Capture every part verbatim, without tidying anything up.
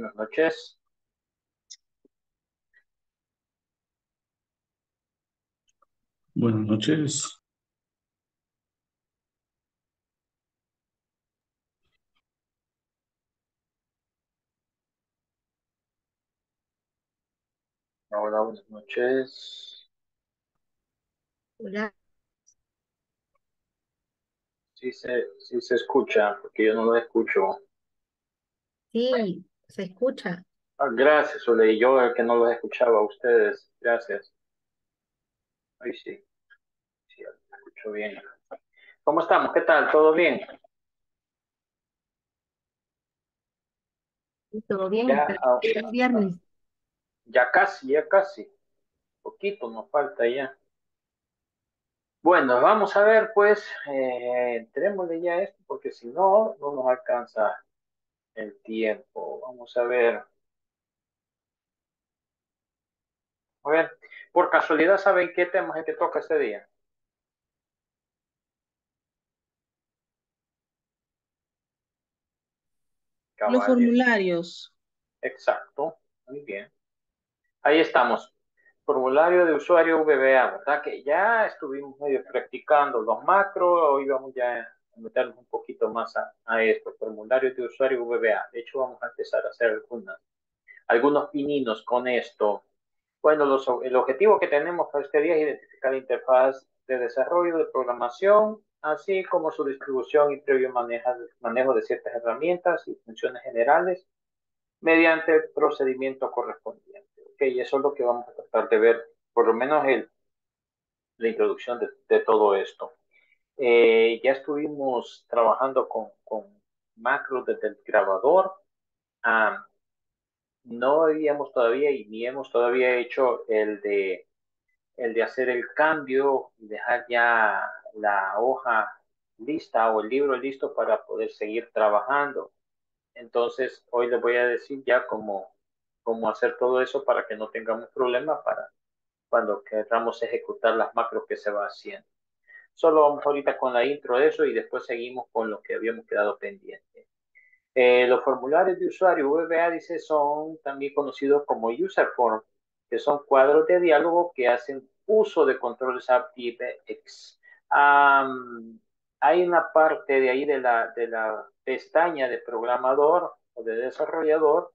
Buenas noches. Buenas noches. Hola, buenas noches. Hola. Sí se, sí se escucha, porque yo no lo escucho. Sí, se escucha. Ah, gracias, Solei. Yo el que no los escuchaba a ustedes. Gracias. Ahí sí. Sí, me escucho bien. ¿Cómo estamos? ¿Qué tal? ¿Todo bien? Todo bien. Ya, ah, el viernes. Ya casi, ya casi. Poquito nos falta ya. Bueno, vamos a ver, pues, eh, entrémosle ya a esto, porque si no, no nos alcanza el tiempo. Vamos a ver. A ver, por casualidad, ¿saben qué tema es el que toca este día? Caballos. Los formularios. Exacto, muy bien. Ahí estamos. Formulario de usuario V B A, ¿verdad? Que ya estuvimos medio practicando los macros, hoy vamos ya a meternos un poquito más a, a esto, formulario de usuario V B A. De hecho, vamos a empezar a hacer algunas, algunos pininos con esto. Bueno, los, el objetivo que tenemos para este día es identificar la interfaz de desarrollo, de programación, así como su distribución y previo manejo, manejo de ciertas herramientas y funciones generales mediante el procedimiento correspondiente. Okay, eso es lo que vamos a tratar de ver, por lo menos el, la introducción de, de todo esto. Eh, ya estuvimos trabajando con, con macros desde el grabador. Ah, no habíamos todavía y ni hemos todavía hecho el de, el de hacer el cambio y dejar ya la hoja lista o el libro listo para poder seguir trabajando. Entonces, hoy les voy a decir ya cómo, cómo hacer todo eso para que no tengamos problemas para cuando queramos ejecutar las macros que se va haciendo. Solo vamos ahorita con la intro de eso y después seguimos con lo que habíamos quedado pendiente. Eh, los formularios de usuario V B A, dice, son también conocidos como UserForm, que son cuadros de diálogo que hacen uso de controles ActiveX. Um, hay una parte de ahí de la, de la pestaña de programador o de desarrollador,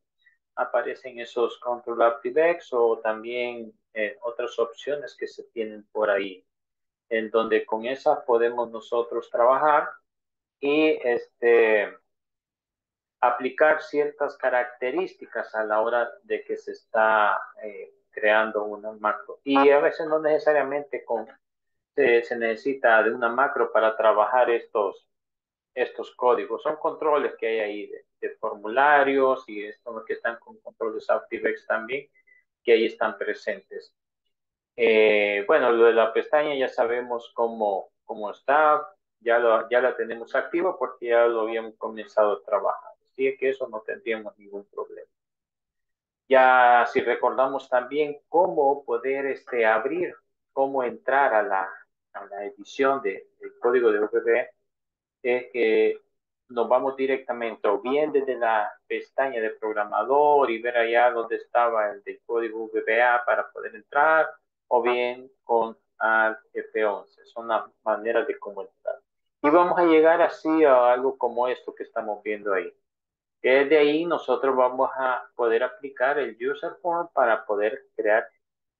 aparecen esos Control ActiveX o también eh, otras opciones que se tienen por ahí, en donde con esas podemos nosotros trabajar y este, aplicar ciertas características a la hora de que se está eh, creando una macro. Y a veces no necesariamente con, se, se necesita de una macro para trabajar estos estos códigos, son controles que hay ahí de, de formularios y estos que están con controles ActiveX también, que ahí están presentes. Eh, bueno, lo de la pestaña ya sabemos cómo, cómo está, ya, lo, ya la tenemos activa porque ya lo habíamos comenzado a trabajar, así que eso no tendríamos ningún problema. Ya si recordamos también cómo poder este, abrir, cómo entrar a la, a la edición de, del código de V B A, es que nos vamos directamente o bien desde la pestaña de programador y ver allá donde estaba el del código V B A para poder entrar, o bien con alt F once. Son las maneras de cómo entrar. Y vamos a llegar así a algo como esto que estamos viendo ahí. Desde ahí nosotros vamos a poder aplicar el UserForm para poder crear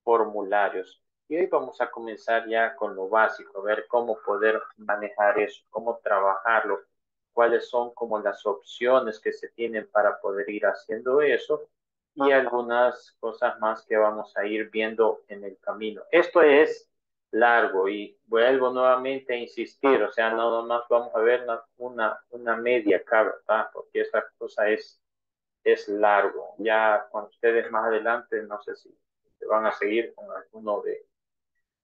formularios. Y hoy vamos a comenzar ya con lo básico, ver cómo poder manejar eso, cómo trabajarlo, cuáles son como las opciones que se tienen para poder ir haciendo eso y algunas cosas más que vamos a ir viendo en el camino. Esto es largo y vuelvo nuevamente a insistir, o sea, nada más vamos a ver una, una media acá, ¿verdad? Porque esta cosa es, es largo. Ya con ustedes más adelante, no sé si se van a seguir con alguno de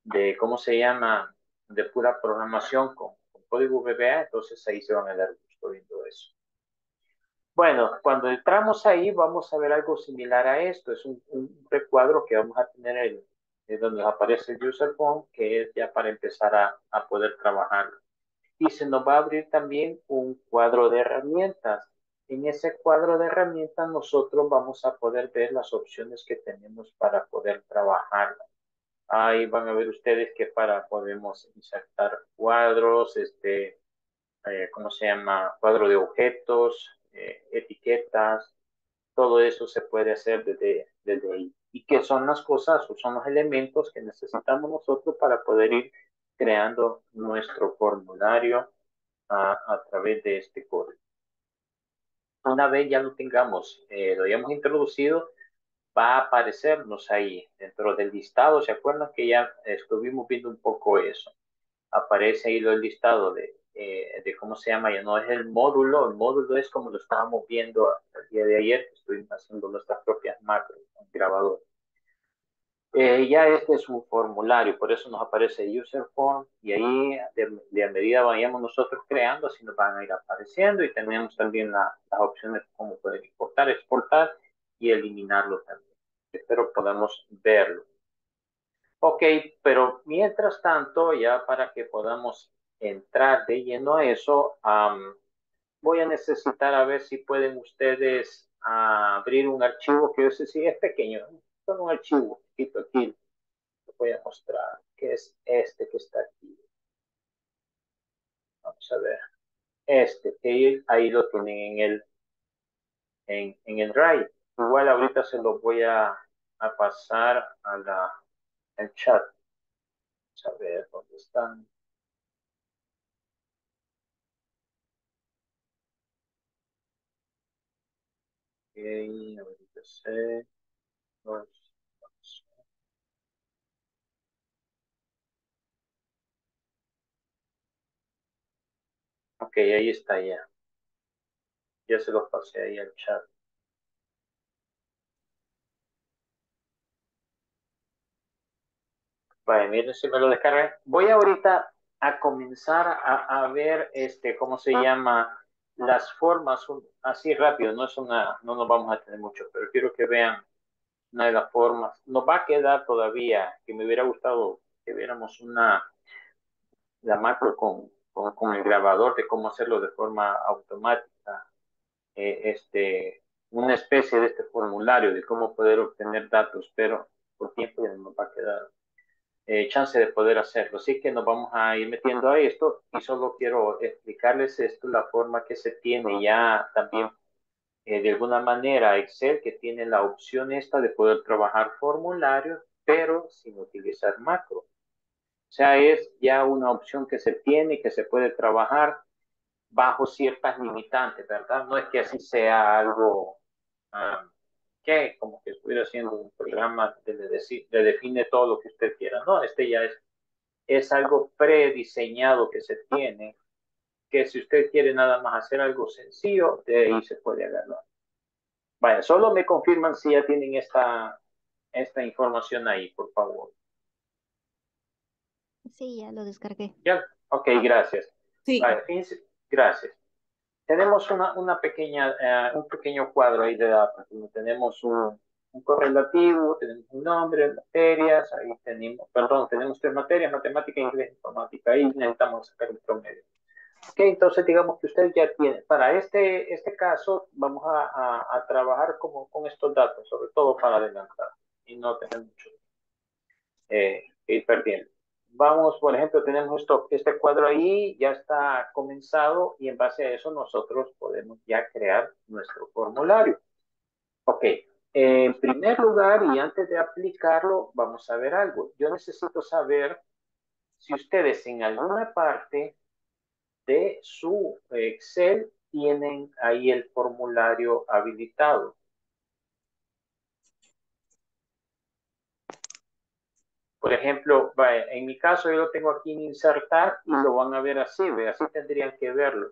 de cómo se llama, de pura programación con, con código V B A, entonces ahí se van a dar gusto viendo eso. Bueno, cuando entramos ahí vamos a ver algo similar a esto, es un, un recuadro que vamos a tener ahí, es donde aparece el UserForm, que es ya para empezar a, a poder trabajar. Y se nos va a abrir también un cuadro de herramientas. En ese cuadro de herramientas nosotros vamos a poder ver las opciones que tenemos para poder trabajarla. Ahí van a ver ustedes que para podemos insertar cuadros, este, eh, ¿cómo se llama? Cuadro de objetos, eh, etiquetas. Todo eso se puede hacer desde, desde ahí. ¿Y qué son las cosas o son los elementos que necesitamos nosotros para poder ir creando nuestro formulario a, a través de este código? Una vez ya lo tengamos, eh, lo hayamos introducido, va a aparecernos ahí dentro del listado. ¿Se acuerdan que ya estuvimos viendo un poco eso? Aparece ahí el listado de, eh, de cómo se llama, ya no es el módulo, el módulo es como lo estábamos viendo el día de ayer, que estuvimos haciendo nuestras propias macros en grabador. Eh, ya este es un formulario, por eso nos aparece UserForm, y ahí de, de a medida vayamos nosotros creando, así nos van a ir apareciendo, y tenemos también la, las opciones como poder importar, exportar y eliminarlo también. Espero podamos verlo. Ok, pero mientras tanto, ya para que podamos entrar de lleno a eso, um, voy a necesitar a ver si pueden ustedes uh, abrir un archivo que yo sé si es pequeño, ¿no? Con un archivo poquito aquí lo voy a mostrar, que es este que está aquí. Vamos a ver este que ahí lo tienen en el en, en el drive. Igual ahorita se lo voy a, a pasar a la el chat. Vamos a ver dónde están. Okay, ahorita sé. Ok, ahí está ya. Ya se los pasé ahí al chat. Vale, miren si me lo descargué. Voy ahorita a comenzar a, a ver este, ¿cómo se llama? Las formas así rápido. No es una, no nos vamos a tener mucho, pero quiero que vean. Una de las formas, nos va a quedar todavía, que me hubiera gustado que viéramos una, la macro con, con, con el grabador de cómo hacerlo de forma automática, eh, este, una especie de este formulario de cómo poder obtener datos, pero por tiempo ya no nos va a quedar eh, chance de poder hacerlo, así que nos vamos a ir metiendo a esto y solo quiero explicarles esto, la forma que se tiene ya también. Eh, de alguna manera Excel que tiene la opción esta de poder trabajar formularios pero sin utilizar macro. O sea, es ya una opción que se tiene, que se puede trabajar bajo ciertas limitantes, ¿verdad? No es que así sea algo um, que como que estuviera haciendo un programa que le, de, le define todo lo que usted quiera. No, este ya es, es algo prediseñado que se tiene, que si usted quiere nada más hacer algo sencillo, de ahí se puede agarrar. Vaya, solo me confirman si ya tienen esta, esta información ahí, por favor. Sí, ya lo descargué. ¿Ya? Ok, gracias. Sí. Vaya, fíjense, gracias. Tenemos una, una pequeña, uh, un pequeño cuadro ahí de datos. Tenemos un, un correlativo, tenemos un nombre, materias, ahí tenemos, perdón, tenemos tres materias, matemática, inglés, informática. Ahí necesitamos sacar un promedio. Ok, entonces digamos que usted ya tiene, para este, este caso vamos a, a, a trabajar como, con estos datos, sobre todo para adelantar y no tener mucho eh, que ir perdiendo. Vamos, por ejemplo, tenemos esto, este cuadro ahí, ya está comenzado y en base a eso nosotros podemos ya crear nuestro formulario. Ok, eh, en primer lugar y antes de aplicarlo vamos a ver algo. Yo necesito saber si ustedes en alguna parte de su Excel tienen ahí el formulario habilitado. Por ejemplo, en mi caso yo lo tengo aquí en insertar y lo van a ver así, ¿ve? Así tendrían que verlo.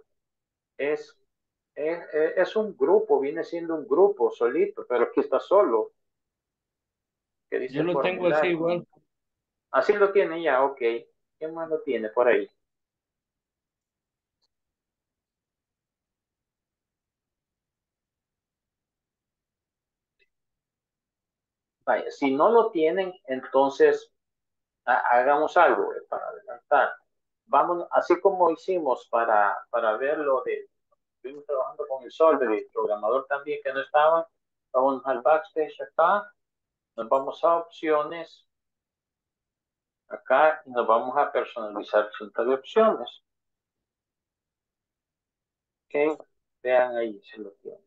Es, es, es un grupo, viene siendo un grupo solito, pero aquí está solo. ¿Qué dice yo lo tengo así igual. Así lo tiene ya, ok. ¿Qué más lo tiene por ahí? Si no lo tienen, entonces hagamos algo para adelantar. Vamos, así como hicimos para, para ver lo de estuvimos trabajando con el Solver y el programador también que no estaba. Vamos al backstage acá, nos vamos a opciones acá y nos vamos a personalizar cinta de opciones. Ok, vean ahí si lo tienen.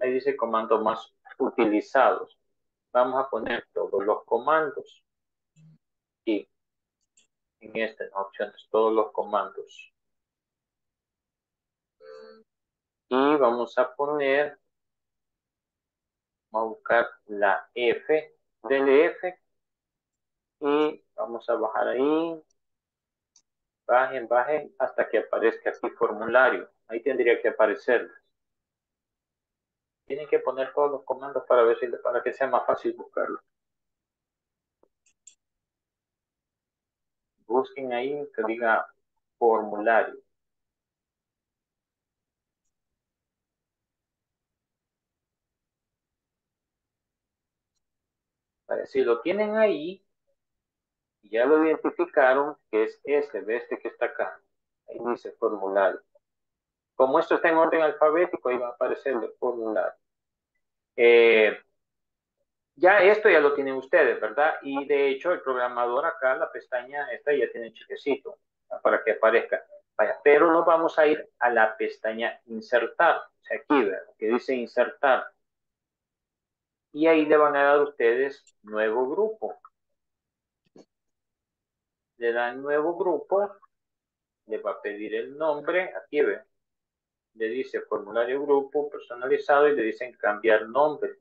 Ahí dice comandos más utilizados. Vamos a poner todos los comandos. Y en estas opciones, todos los comandos. Y vamos a poner, vamos a buscar la F, del F, y vamos a bajar ahí, bajen, bajen, hasta que aparezca aquí formulario. Ahí tendría que aparecerles. Tienen que poner todos los comandos para ver si, para que sea más fácil buscarlo. Busquen ahí que diga formulario. Si lo tienen ahí, ya lo identificaron, que es este, de este que está acá. Ahí dice formulario. Como esto está en orden alfabético, ahí va a aparecer el formulario. Eh, ya esto ya lo tienen ustedes, ¿verdad? Y de hecho, el programador acá, la pestaña esta ya tiene chequecito, ¿verdad? Para que aparezca. Vaya, pero nos vamos a ir a la pestaña insertar. O sea, aquí, ¿verdad? Que dice insertar. Y ahí le van a dar ustedes nuevo grupo. Le dan nuevo grupo. Le va a pedir el nombre. Aquí ve. Le dice formulario grupo personalizado y le dicen cambiar nombre.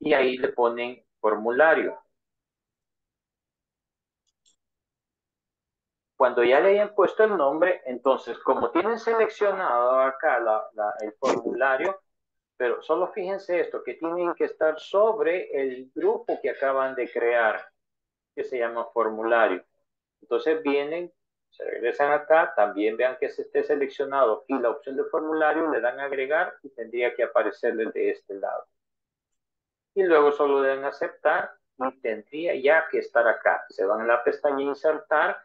Y ahí le ponen formulario. Cuando ya le hayan puesto el nombre, entonces, como tienen seleccionado acá la, la, el formulario, pero solo fíjense esto, que tienen que estar sobre el grupo que acaban de crear, que se llama formulario. Entonces vienen, se regresan acá, también vean que se esté seleccionado y la opción de formulario, le dan a agregar y tendría que aparecer desde este lado. Y luego solo le dan a aceptar y tendría ya que estar acá. Se van a la pestaña insertar.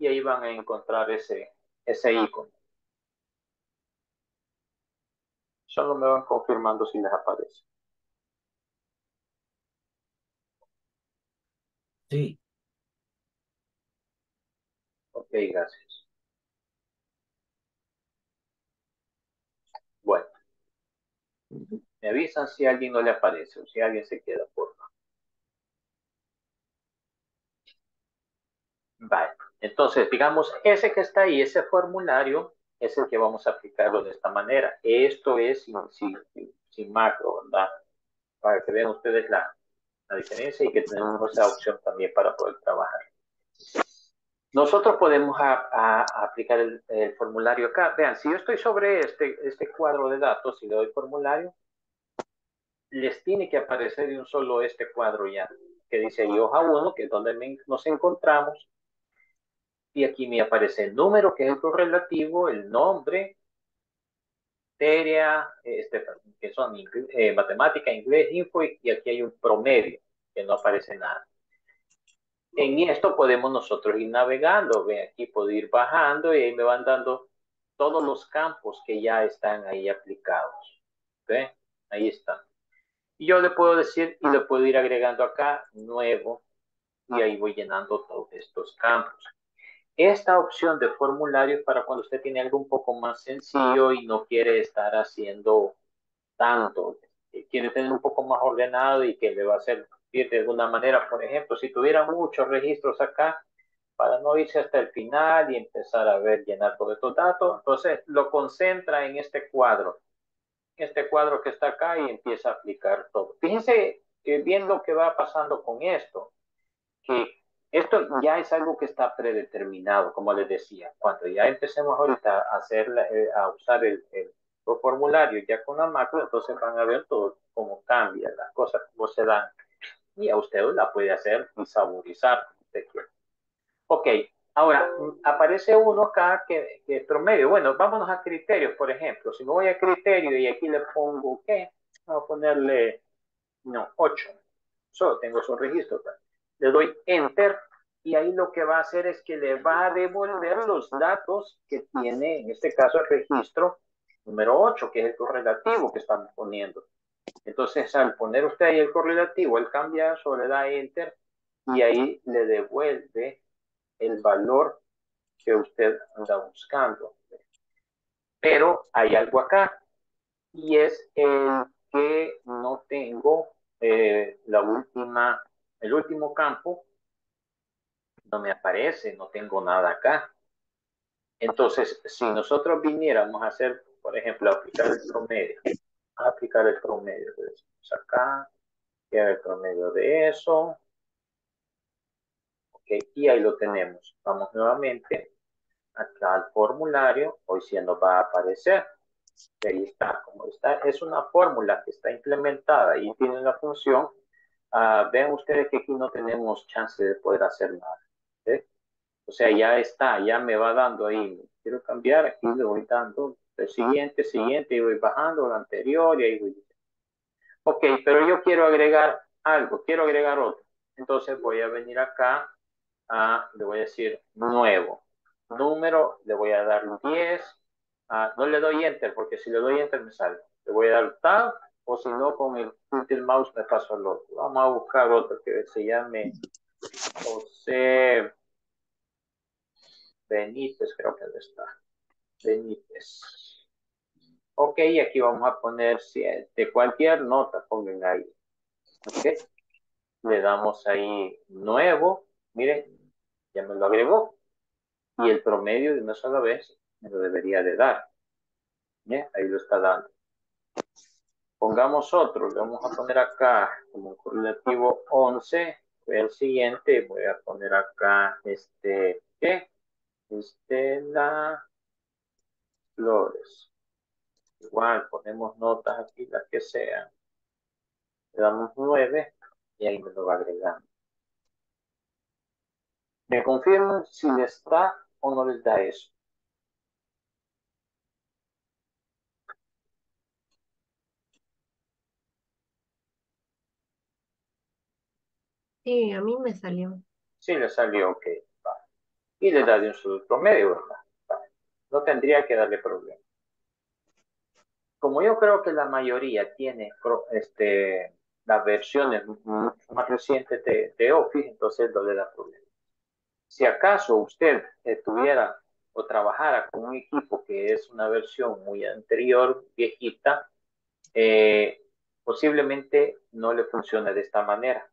Y ahí van a encontrar ese, ese icono. Solo me van confirmando si les aparece. Sí. Ok, gracias. Bueno. Me avisan si a alguien no le aparece o si alguien se queda por favor. Vale. Entonces, digamos, ese que está ahí, ese formulario, es el que vamos a aplicarlo de esta manera. Esto es sin, sin, sin macro, ¿verdad? Para que vean ustedes la, la diferencia y que tenemos esa opción también para poder trabajar. Nosotros podemos a, a, a aplicar el, el formulario acá. Vean, si yo estoy sobre este, este cuadro de datos y le doy formulario, les tiene que aparecer de un solo este cuadro ya, que dice ahí hoja uno, que es donde me, nos encontramos. Y aquí me aparece el número, que es el correlativo, el nombre, materia, este, que son inglés, eh, matemática, inglés, info, y aquí hay un promedio, que no aparece nada. En esto podemos nosotros ir navegando, ven, aquí puedo ir bajando y ahí me van dando todos los campos que ya están ahí aplicados. ¿Ven? Ahí están. Y yo le puedo decir, y le puedo ir agregando acá, nuevo, y ahí voy llenando todos estos campos. Esta opción de formulario es para cuando usted tiene algo un poco más sencillo y no quiere estar haciendo tanto. Quiere tener un poco más ordenado y que le va a servir de alguna manera. Por ejemplo, si tuviera muchos registros acá, para no irse hasta el final y empezar a ver, llenar todos estos datos, entonces lo concentra en este cuadro. Este cuadro que está acá y empieza a aplicar todo. Fíjense bien lo que va pasando con esto. Que esto ya es algo que está predeterminado, como les decía. Cuando ya empecemos ahorita a, hacer la, eh, a usar el, el, el formulario ya con la macro, entonces van a ver todo cómo cambian las cosas, cómo se dan. Y a usted la puede hacer y saborizar como usted quiera. Ok, ahora aparece uno acá que, que es promedio. Bueno, vámonos a criterios, por ejemplo. Si me voy a criterio y aquí le pongo, ¿qué? Vamos a ponerle, no, ocho. Solo tengo esos registros, ¿verdad? Le doy Enter y ahí lo que va a hacer es que le va a devolver los datos que tiene, en este caso el registro número ocho, que es el correlativo que estamos poniendo. Entonces, al poner usted ahí el correlativo, él cambia, solo le da Enter, y ahí le devuelve el valor que usted anda buscando. Pero hay algo acá, y es el que no tengo eh, la última, el último campo, no me aparece, no tengo nada acá. Entonces, si nosotros viniéramos a hacer, por ejemplo, aplicar el promedio, aplicar el promedio, le decimos acá, crear el promedio de eso, ok, y ahí lo tenemos. Vamos nuevamente acá al formulario, hoy sí nos va a aparecer, ahí está, como está, es una fórmula que está implementada y tiene la función. Uh, ven ustedes que aquí no tenemos chance de poder hacer nada, ¿sí? O sea, ya está, ya me va dando ahí, quiero cambiar, aquí le voy dando el siguiente, siguiente, y voy bajando el anterior, y ahí voy. Ok, pero yo quiero agregar algo, quiero agregar otro. Entonces voy a venir acá, a, le voy a decir nuevo, número, le voy a dar diez, a, no le doy Enter, porque si le doy Enter me sale. Le voy a dar Tab, o si no, con el, el mouse me paso al otro. Vamos a buscar otro que se llame José Benítez, creo que está. Benítez. Ok, aquí vamos a poner siete. Cualquier nota pongan ahí. Ok. Le damos ahí nuevo. Miren, ya me lo agregó. Y el promedio de una sola vez me lo debería de dar. ¿Bien? Ahí lo está dando. Pongamos otro. Le vamos a poner acá como correlativo once. El siguiente. Voy a poner acá este. ¿Qué? Estela Flores. Igual, ponemos notas aquí, las que sean. Le damos nueve y ahí me lo va agregando. Me confirman si les da o no les da eso. Sí, a mí me salió. Sí, le salió, ok. Vale. Y le da de un solo promedio, ¿verdad? Vale. No tendría que darle problema. Como yo creo que la mayoría tiene este, las versiones más recientes de, de Office, entonces no le da problema. Si acaso usted eh, tuviera o trabajara con un equipo que es una versión muy anterior, viejita, eh, posiblemente no le funcione de esta manera.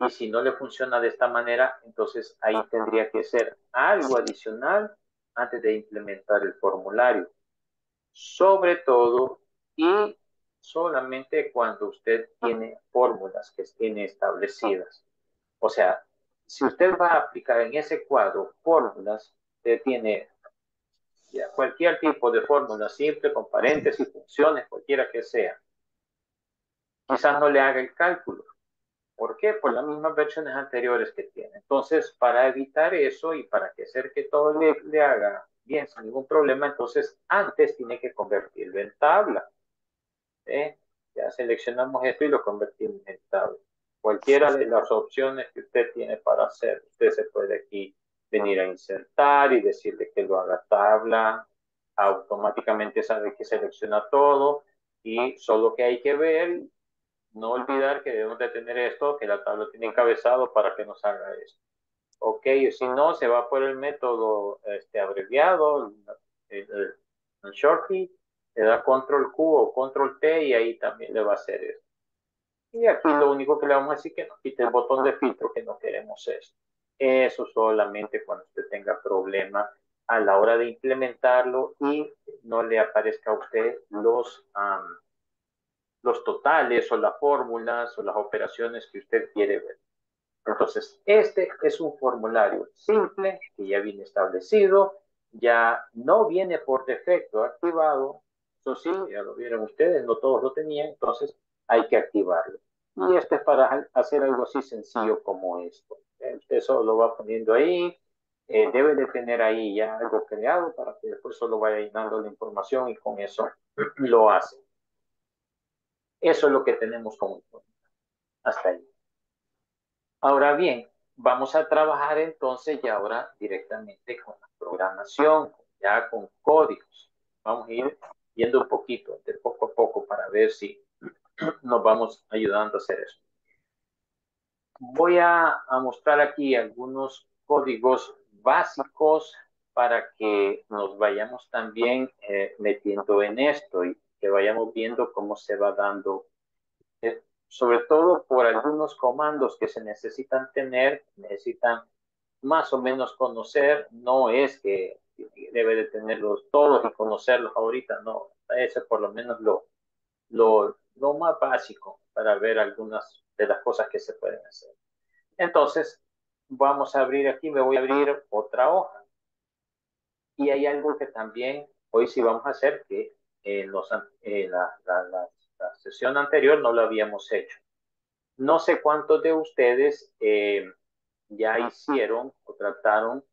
Y si no le funciona de esta manera, entonces ahí tendría que ser algo adicional antes de implementar el formulario. Sobre todo y solamente cuando usted tiene fórmulas que tiene establecidas. O sea, si usted va a aplicar en ese cuadro fórmulas, usted tiene ya cualquier tipo de fórmula simple, con paréntesis, funciones, cualquiera que sea. Quizás no le haga el cálculo. ¿Por qué? Por las mismas versiones anteriores que tiene. Entonces, para evitar eso y para que hacer que todo le, le haga bien, sin ningún problema, entonces antes tiene que convertirlo en tabla. ¿Eh? Ya seleccionamos esto y lo convertimos en tabla. Cualquiera de las opciones que usted tiene para hacer, usted se puede aquí venir a insertar y decirle que lo haga tabla. Automáticamente sabe que selecciona todo y solo que hay que ver, no olvidar que debemos de tener esto, que la tabla tiene encabezado para que nos haga esto. Ok, si no, se va por el método este, abreviado, el, el, el shortcut, le da Control Q o Control T y ahí también le va a hacer eso. Y aquí lo único que le vamos a decir es que nos quite el botón de filtro, que no queremos eso. Eso solamente cuando usted tenga problema a la hora de implementarlo y no le aparezca a usted los, um, los totales o las fórmulas o las operaciones que usted quiere ver. Entonces, este es un formulario simple que ya viene establecido, ya no viene por defecto activado. Eso sí, ya lo vieron ustedes, no todos lo tenían, entonces hay que activarlo. Y esto es para hacer algo así sencillo como esto. Usted solo lo va poniendo ahí, eh, debe de tener ahí ya algo creado para que después solo vaya llenando la información y con eso lo hace. Eso es lo que tenemos como. Hasta ahí. Ahora bien, Vamos a trabajar entonces ya ahora directamente con la programación, ya con códigos. Vamos a ir viendo un poquito, de poco a poco, para ver si nos vamos ayudando a hacer eso. Voy a, a mostrar aquí algunos códigos básicos para que nos vayamos también eh, metiendo en esto y que vayamos viendo cómo se va dando, eh, sobre todo por algunos comandos que se necesitan tener, necesitan más o menos conocer. No es que debe de tenerlos todos y conocerlos ahorita, no, ese es por lo menos lo, lo, lo más básico para ver algunas de las cosas que se pueden hacer. Entonces, vamos a abrir aquí, me voy a abrir otra hoja. Y hay algo que también hoy sí vamos a hacer, que eh, los, eh, la, la, la, la sesión anterior no lo habíamos hecho. No sé cuántos de ustedes eh, ya hicieron o trataron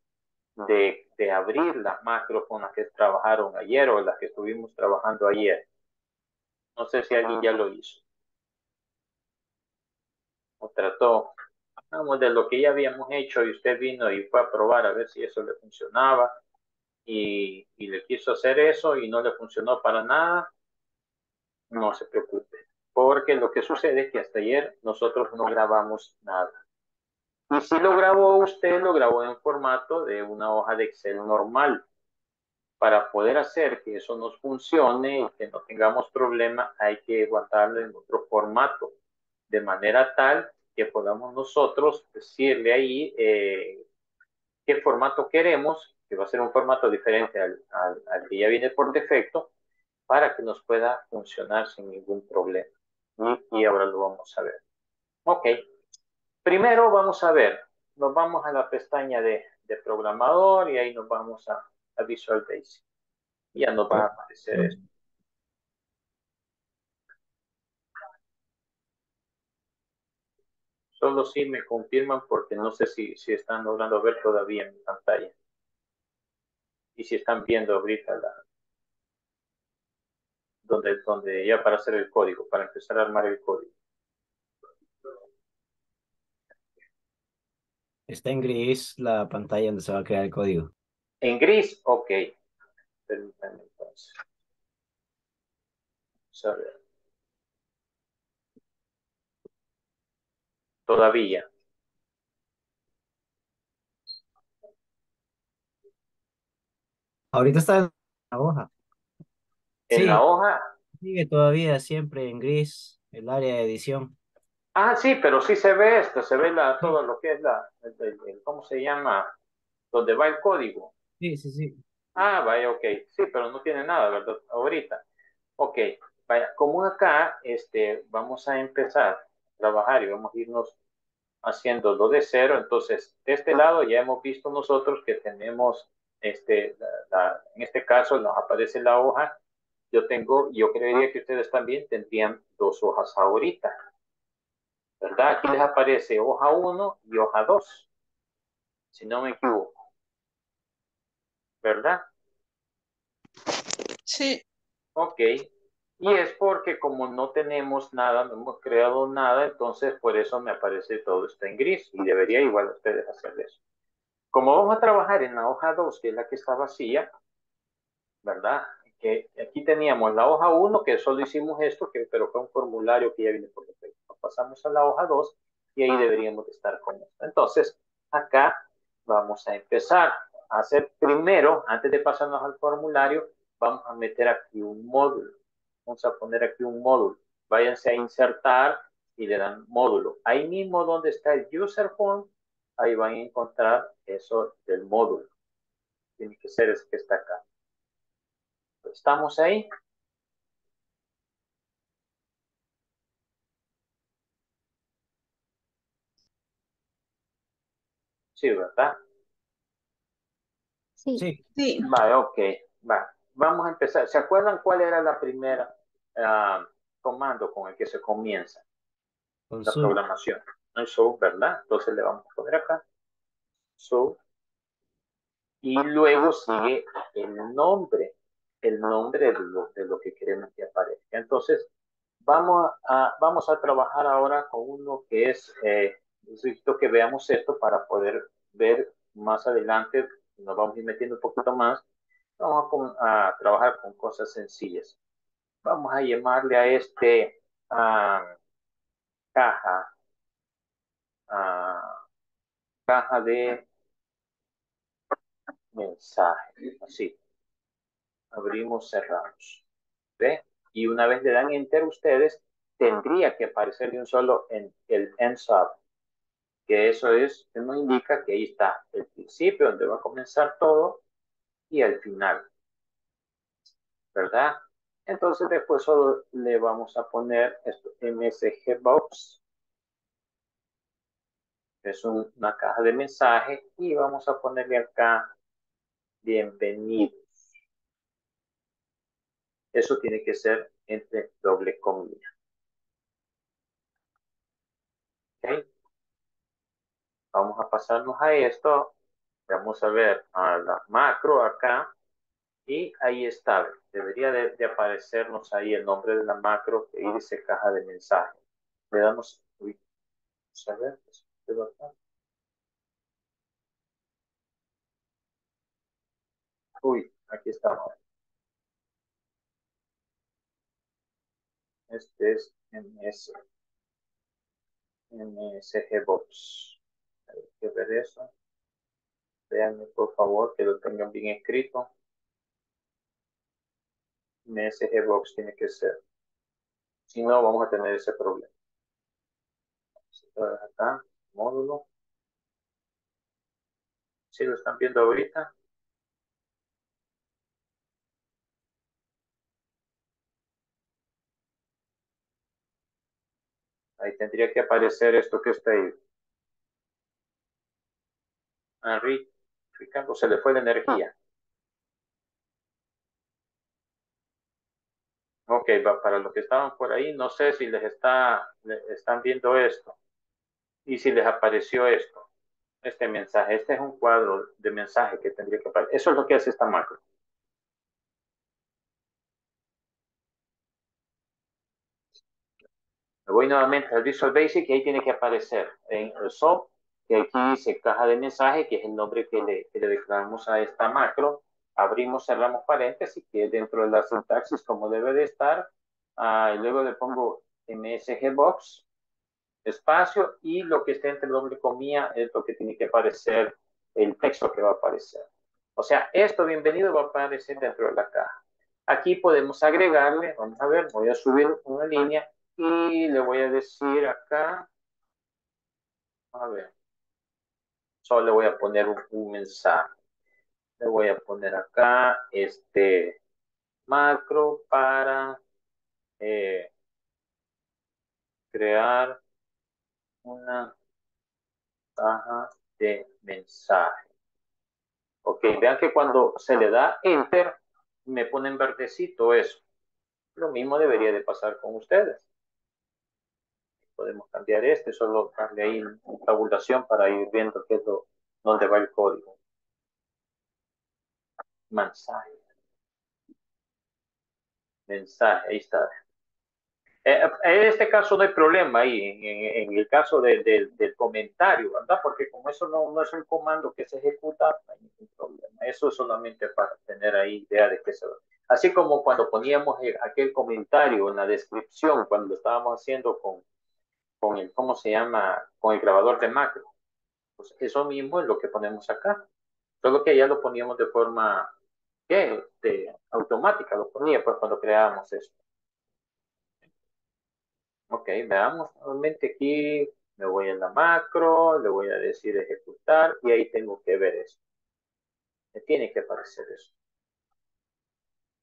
de, de abrir las macros con las que trabajaron ayer o las que estuvimos trabajando ayer. No sé si alguien ya lo hizo o trató. Hablamos de lo que ya habíamos hecho y usted vino y fue a probar a ver si eso le funcionaba. Y, y le quiso hacer eso y no le funcionó para nada. No se preocupe, porque lo que sucede es que hasta ayer nosotros no grabamos nada. Y si lo grabó usted, lo grabó en formato de una hoja de Excel normal. Para poder hacer que eso nos funcione y que no tengamos problema, hay que guardarlo en otro formato, de manera tal que podamos nosotros decirle ahí eh, qué formato queremos, que va a ser un formato diferente al, al, al que ya viene por defecto, para que nos pueda funcionar sin ningún problema. Y, y ahora lo vamos a ver. Ok. Primero vamos a ver, nos vamos a la pestaña de, de programador y ahí nos vamos a, a Visual Basic. Y ya nos va a aparecer esto. Solo si me confirman, porque no sé si, si están logrando ver todavía en mi pantalla. Y si están viendo ahorita la, donde, donde ya para hacer el código, para empezar a armar el código. Está en gris la pantalla donde se va a crear el código. En gris, ok. Permítanme entonces. Vamos a ver. Todavía. Ahorita está en la hoja. ¿En sí, la hoja? Sigue todavía siempre en gris el área de edición. Ah, sí, pero sí se ve esto, se ve la, todo lo que es la, el, el, el, ¿cómo se llama? Donde va el código. Sí, sí, sí. Ah, vaya, ok. Sí, pero no tiene nada, ¿verdad? Ahorita. Ok, vaya, como acá este, vamos a empezar a trabajar y vamos a irnos haciéndolo de cero. Entonces, de este lado ya hemos visto nosotros que tenemos... Este, la, la, en este caso nos aparece la hoja. Yo tengo, yo creería que ustedes también tendrían dos hojas ahorita, ¿verdad? Aquí les aparece hoja uno y hoja dos, si no me equivoco, ¿verdad? Sí. Ok, y es porque como no tenemos nada, no hemos creado nada, entonces por eso me aparece todo esto en gris y debería igual ustedes hacer eso. Como vamos a trabajar en la hoja dos, que es la que está vacía, ¿verdad? Que aquí teníamos la hoja uno, que solo hicimos esto, que, pero fue un formulario que ya viene por defecto. Pasamos a la hoja dos y ahí deberíamos de estar con esto. Entonces, acá vamos a empezar a hacer primero, antes de pasarnos al formulario, vamos a meter aquí un módulo. Vamos a poner aquí un módulo. Váyanse a insertar y le dan módulo. Ahí mismo donde está el UserForm, ahí van a encontrar eso del módulo. Tiene que ser ese que está acá. ¿Estamos ahí? Sí, ¿verdad? Sí. Sí. Sí. Vale, ok. Va. Vamos a empezar. ¿Se acuerdan cuál era la primera uh, comando con el que se comienza? Con la programación. So, ¿verdad? Entonces le vamos a poner acá so y luego sigue el nombre el nombre de lo, de lo que queremos que aparezca. Entonces vamos a, vamos a trabajar ahora con uno que es eh, necesito que veamos esto para poder ver más adelante. Nos vamos a ir metiendo un poquito más. Vamos a, a trabajar con cosas sencillas. Vamos a llamarle a este a, caja. A, caja de mensaje. Así. Abrimos, cerramos. ¿Ve? Y una vez le dan enter ustedes, tendría que aparecer de un solo en el end-sub. Que eso es, nos indica que ahí está el principio, donde va a comenzar todo, y al final. ¿Verdad? Entonces, después solo le vamos a poner esto, M S G box. Es un, una caja de mensaje. Y vamos a ponerle acá, bienvenidos. Eso tiene que ser entre doble comillas. ¿Ok? Vamos a pasarnos a esto. Vamos a ver a la macro acá. Y ahí está. Debería de, de aparecernos ahí el nombre de la macro que dice caja de mensaje. Le damos... Uy, vamos a ver. Uy, aquí estamos. Este es M S. M S G box. Hay que ver eso. Veanme por favor que lo tengan bien escrito. M S G box tiene que ser. Si no, vamos a tener ese problema. Vamos a acá. Módulo. Si lo están viendo ahorita. Ahí tendría que aparecer esto que está ahí. A Ricardo se le fue la energía. Ok, para los que estaban por ahí, no sé si les está, están viendo esto. Y si les apareció esto. Este mensaje. Este es un cuadro de mensaje que tendría que aparecer. Eso es lo que hace esta macro. Voy nuevamente al Visual Basic y ahí tiene que aparecer en el S O P, que aquí dice caja de mensaje, que es el nombre que le, que le declaramos a esta macro. Abrimos, cerramos paréntesis, que es dentro de la sintaxis como debe de estar. Ah, y luego le pongo M S G box, espacio, y lo que está entre doble comilla es lo que tiene que aparecer, el texto que va a aparecer. O sea, esto, bienvenido, va a aparecer dentro de la caja. Aquí podemos agregarle, vamos a ver, voy a subir una línea. Y le voy a decir acá, a ver, solo le voy a poner un, un mensaje. Le voy a poner acá, este, macro para eh, crear una caja de mensaje. Ok, vean que cuando se le da enter, me pone en verdecito eso. Lo mismo debería de pasar con ustedes. Podemos cambiar este, solo darle ahí una tabulación para ir viendo qué es lo, dónde va el código. Mensaje. Mensaje, ahí está. Eh, en este caso no hay problema ahí, en, en el caso de, de, del comentario, ¿verdad? Porque como eso no, no es un comando que se ejecuta, no hay ningún problema. Eso es solamente para tener ahí idea de qué se va. Así como cuando poníamos aquel comentario en la descripción, cuando lo estábamos haciendo con con el, ¿cómo se llama? Con el grabador de macro. Pues eso mismo es lo que ponemos acá. Solo que ya lo poníamos de forma, ¿qué? De, automática, lo ponía pues cuando creábamos esto. Ok, veamos nuevamente aquí, me voy a la macro, le voy a decir ejecutar, y ahí tengo que ver eso. Me tiene que aparecer eso.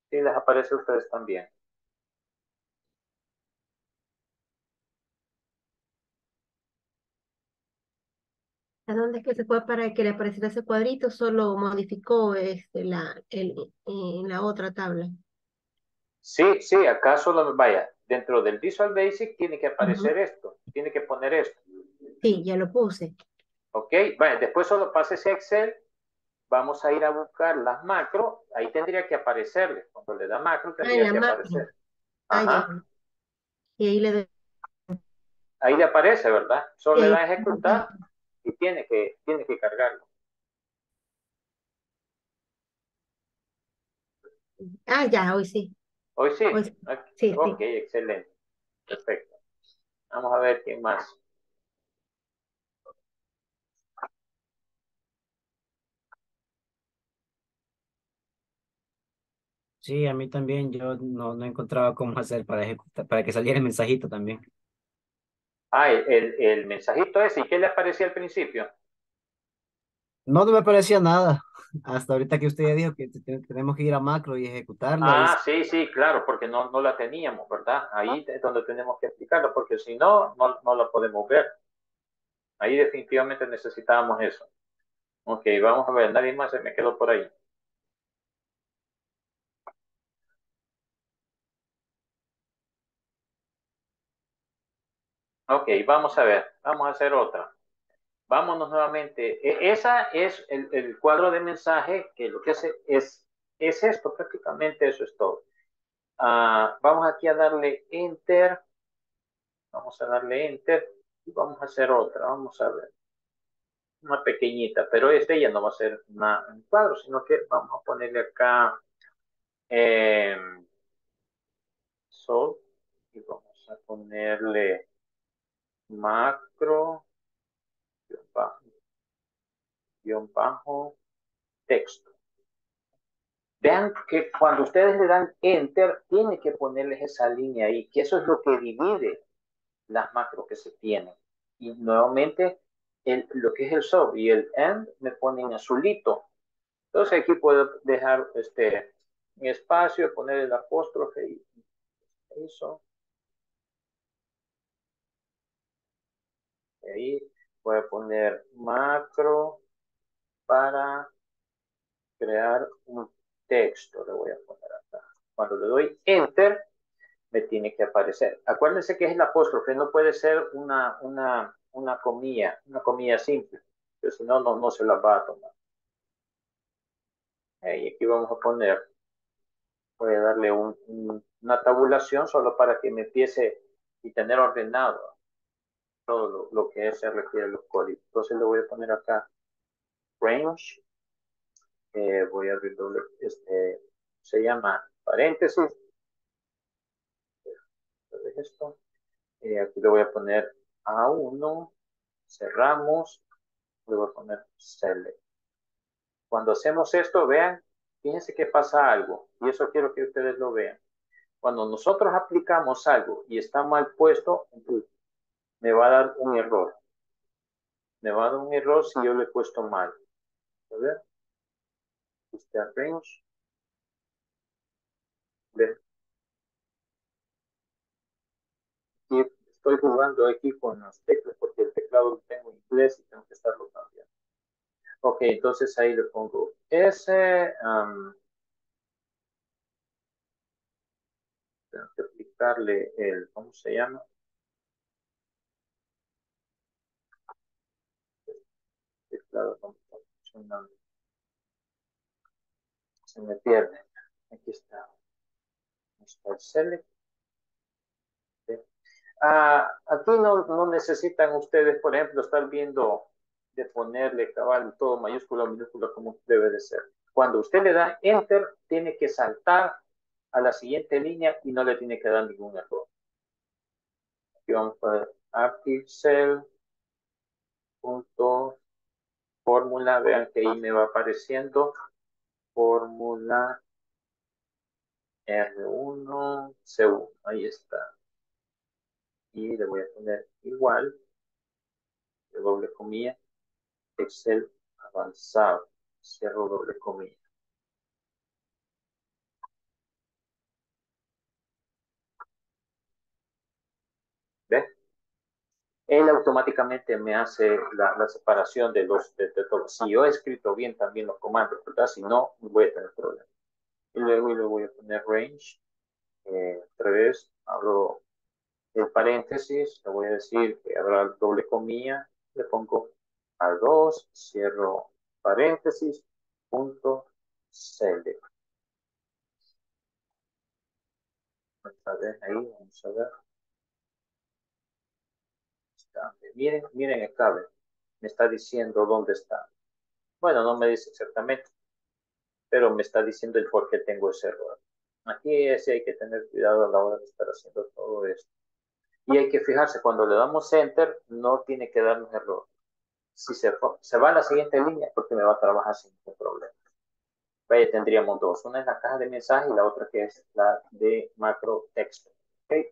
Sí, les aparece a ustedes también. ¿A dónde es que se fue para que le apareciera ese cuadrito? Solo modificó este, la, el, en la otra tabla. Sí, sí, acá solo, vaya, dentro del Visual Basic tiene que aparecer uh-huh. esto, tiene que poner esto. Sí, ya lo puse. Ok, vaya, después solo pásese a Excel, vamos a ir a buscar las macros, ahí tendría que aparecerle, cuando le da macro tendría ah, que macro. aparecer. Ajá. Ah, y ahí le doy. ahí le aparece, ¿verdad? Solo le da a ejecutar y tiene que, tiene que cargarlo. Ah, ya, hoy sí. Hoy sí. Hoy sí. Ok, sí, sí. Excelente. Perfecto. Vamos a ver quién más. Sí, a mí también. Yo no, no encontraba cómo hacer para ejecutar, para que saliera el mensajito también. Ah, el, el, el mensajito ese. ¿Y qué le aparecía al principio? No, no me parecía nada. Hasta ahorita que usted ya dijo que tenemos que ir a macro y ejecutarlo. Ah, sí, sí, claro, porque no, no la teníamos, ¿verdad? Ahí es donde tenemos que aplicarlo, porque si no, no, no la podemos ver. Ahí definitivamente necesitábamos eso. Ok, vamos a ver, nadie más se me quedó por ahí. Ok, vamos a ver, vamos a hacer otra. Vámonos nuevamente. E esa es el, el cuadro de mensaje que lo que hace es, es esto, prácticamente eso es todo. Uh, vamos aquí a darle Enter. Vamos a darle Enter y vamos a hacer otra. Vamos a ver. Una pequeñita, pero este ya no va a ser una, un cuadro, sino que vamos a ponerle acá eh, Sol y vamos a ponerle macro. Guión bajo, guión bajo, texto. Vean que cuando ustedes le dan Enter, tienen que ponerles esa línea ahí, que eso es lo que divide las macros que se tienen. Y nuevamente, el, lo que es el sub y el end me ponen azulito. Entonces aquí puedo dejar este mi espacio, poner el apóstrofe y eso. Ahí. Voy a poner macro para crear un texto. Le voy a poner acá. Cuando le doy Enter, me tiene que aparecer. Acuérdense que es el apóstrofe. No puede ser una, una, una comilla, una comilla simple. Pero si no, no, no se la va a tomar. Y aquí vamos a poner, voy a darle un, un, una tabulación solo para que me empiece y tener ordenado todo lo, lo que se refiere a los códigos. Entonces le voy a poner acá range, eh, voy a abrir doble, este, se llama paréntesis, esto. Eh, aquí le voy a poner A uno, cerramos, le voy a poner select. Cuando hacemos esto, vean, fíjense que pasa algo, y eso quiero que ustedes lo vean. Cuando nosotros aplicamos algo y está mal puesto, entonces me va a dar un error. Me va a dar un error si yo le he puesto mal. A ver. Este range. Estoy jugando aquí con las teclas porque el teclado lo tengo en inglés y tengo que estarlo cambiando. Ok, entonces ahí le pongo ese. Um, tengo que aplicarle el, ¿cómo se llama? Se me pierde. Aquí está. Aquí está el select. ¿Sí? Ah, aquí no, no necesitan ustedes, por ejemplo, estar viendo de ponerle cabal todo mayúscula, minúscula, como debe de ser. Cuando usted le da Enter, tiene que saltar a la siguiente línea y no le tiene que dar ningún error. Aquí vamos a poner ActiveX punto fórmula, vean que ahí me va apareciendo fórmula R uno C uno, ahí está. Y le voy a poner igual, de doble comilla, Excel avanzado, cierro doble comilla. ¿Ves? Él automáticamente me hace la, la separación de los de, de todos. Si yo he escrito bien también los comandos, ¿verdad? Si no, voy a tener problemas. Y luego le voy a poner range. Eh, otra vez, abro el paréntesis. Le voy a decir que habrá doble comilla. Le pongo A dos, cierro paréntesis, punto, select. Otra vez ahí, vamos a ver. está. Miren, miren el cable. Me está diciendo dónde está. Bueno, no me dice exactamente, pero me está diciendo el por qué tengo ese error. Aquí es, hay que tener cuidado a la hora de estar haciendo todo esto. Y hay que fijarse, cuando le damos Enter, no tiene que darnos error. Si se, se va a la siguiente línea, porque me va a trabajar sin ningún problema. Vaya, tendríamos dos. Una es la caja de mensaje y la otra que es la de macro texto. ¿Okay?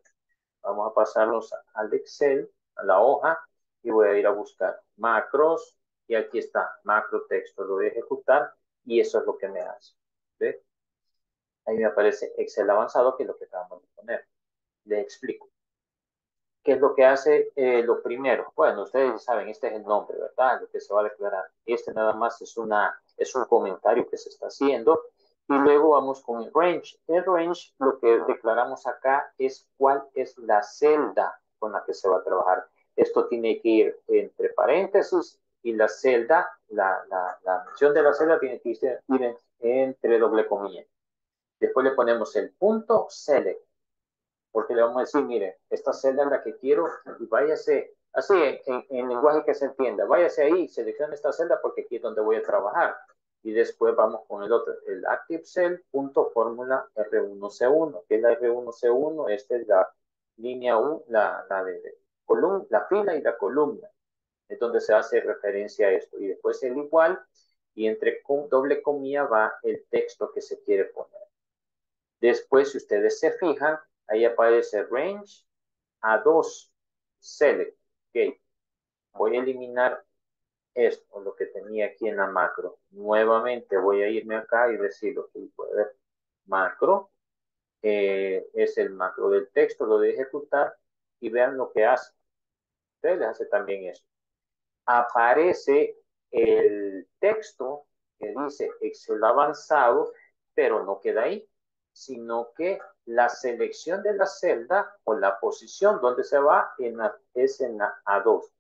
Vamos a pasarlos al de Excel, a la hoja, y voy a ir a buscar macros. Y aquí está, macro texto. Lo voy a ejecutar y eso es lo que me hace. ¿Ve? Ahí me aparece Excel avanzado, que es lo que acabamos de poner. Les explico. ¿Qué es lo que hace eh, lo primero? Bueno, ustedes saben, este es el nombre, ¿verdad? Lo que se va a declarar. Este nada más es, una, es un comentario que se está haciendo. Y luego vamos con el range. El range, lo que declaramos acá es cuál es la celda con la que se va a trabajar. Esto tiene que ir entre paréntesis. Y la celda, la, la, la mención de la celda tiene que ir en, entre doble comillas. Después le ponemos el punto select. Porque le vamos a decir, mire, esta celda es la que quiero. Y váyase, así, en, en lenguaje que se entienda. Váyase ahí, seleccione esta celda porque aquí es donde voy a trabajar. Y después vamos con el otro. El ActiveCell.Fórmula R uno C uno. Que es la R uno C uno. Esta es la línea uno, la, la, de, de, columna, la fila y la columna. Es donde se hace referencia a esto. Y después el igual. Y entre con, doble comilla va el texto que se quiere poner. Después, si ustedes se fijan, ahí aparece range A dos. Select. Ok. Voy a eliminar esto, lo que tenía aquí en la macro. Nuevamente voy a irme acá y decir lo que puede ver. Macro. Eh, es el macro del texto. Lo de ejecutar. Y vean lo que hace. Ustedes les hace también eso. Aparece el texto que dice Excel avanzado, pero no queda ahí, sino que la selección de la celda o la posición donde se va en la, es en la A dos,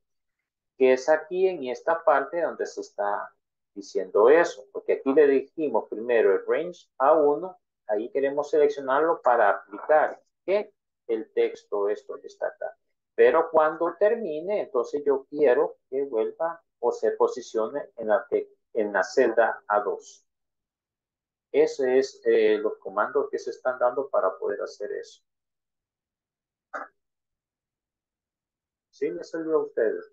que es aquí en esta parte donde se está diciendo eso, porque aquí le dijimos primero el range A uno, ahí queremos seleccionarlo para aplicar que el texto, esto que está acá. Pero cuando termine, entonces yo quiero que vuelva o se posicione en la, en la celda A dos. Esos es eh, los comandos que se están dando para poder hacer eso. ¿Sí les sirvió a ustedes?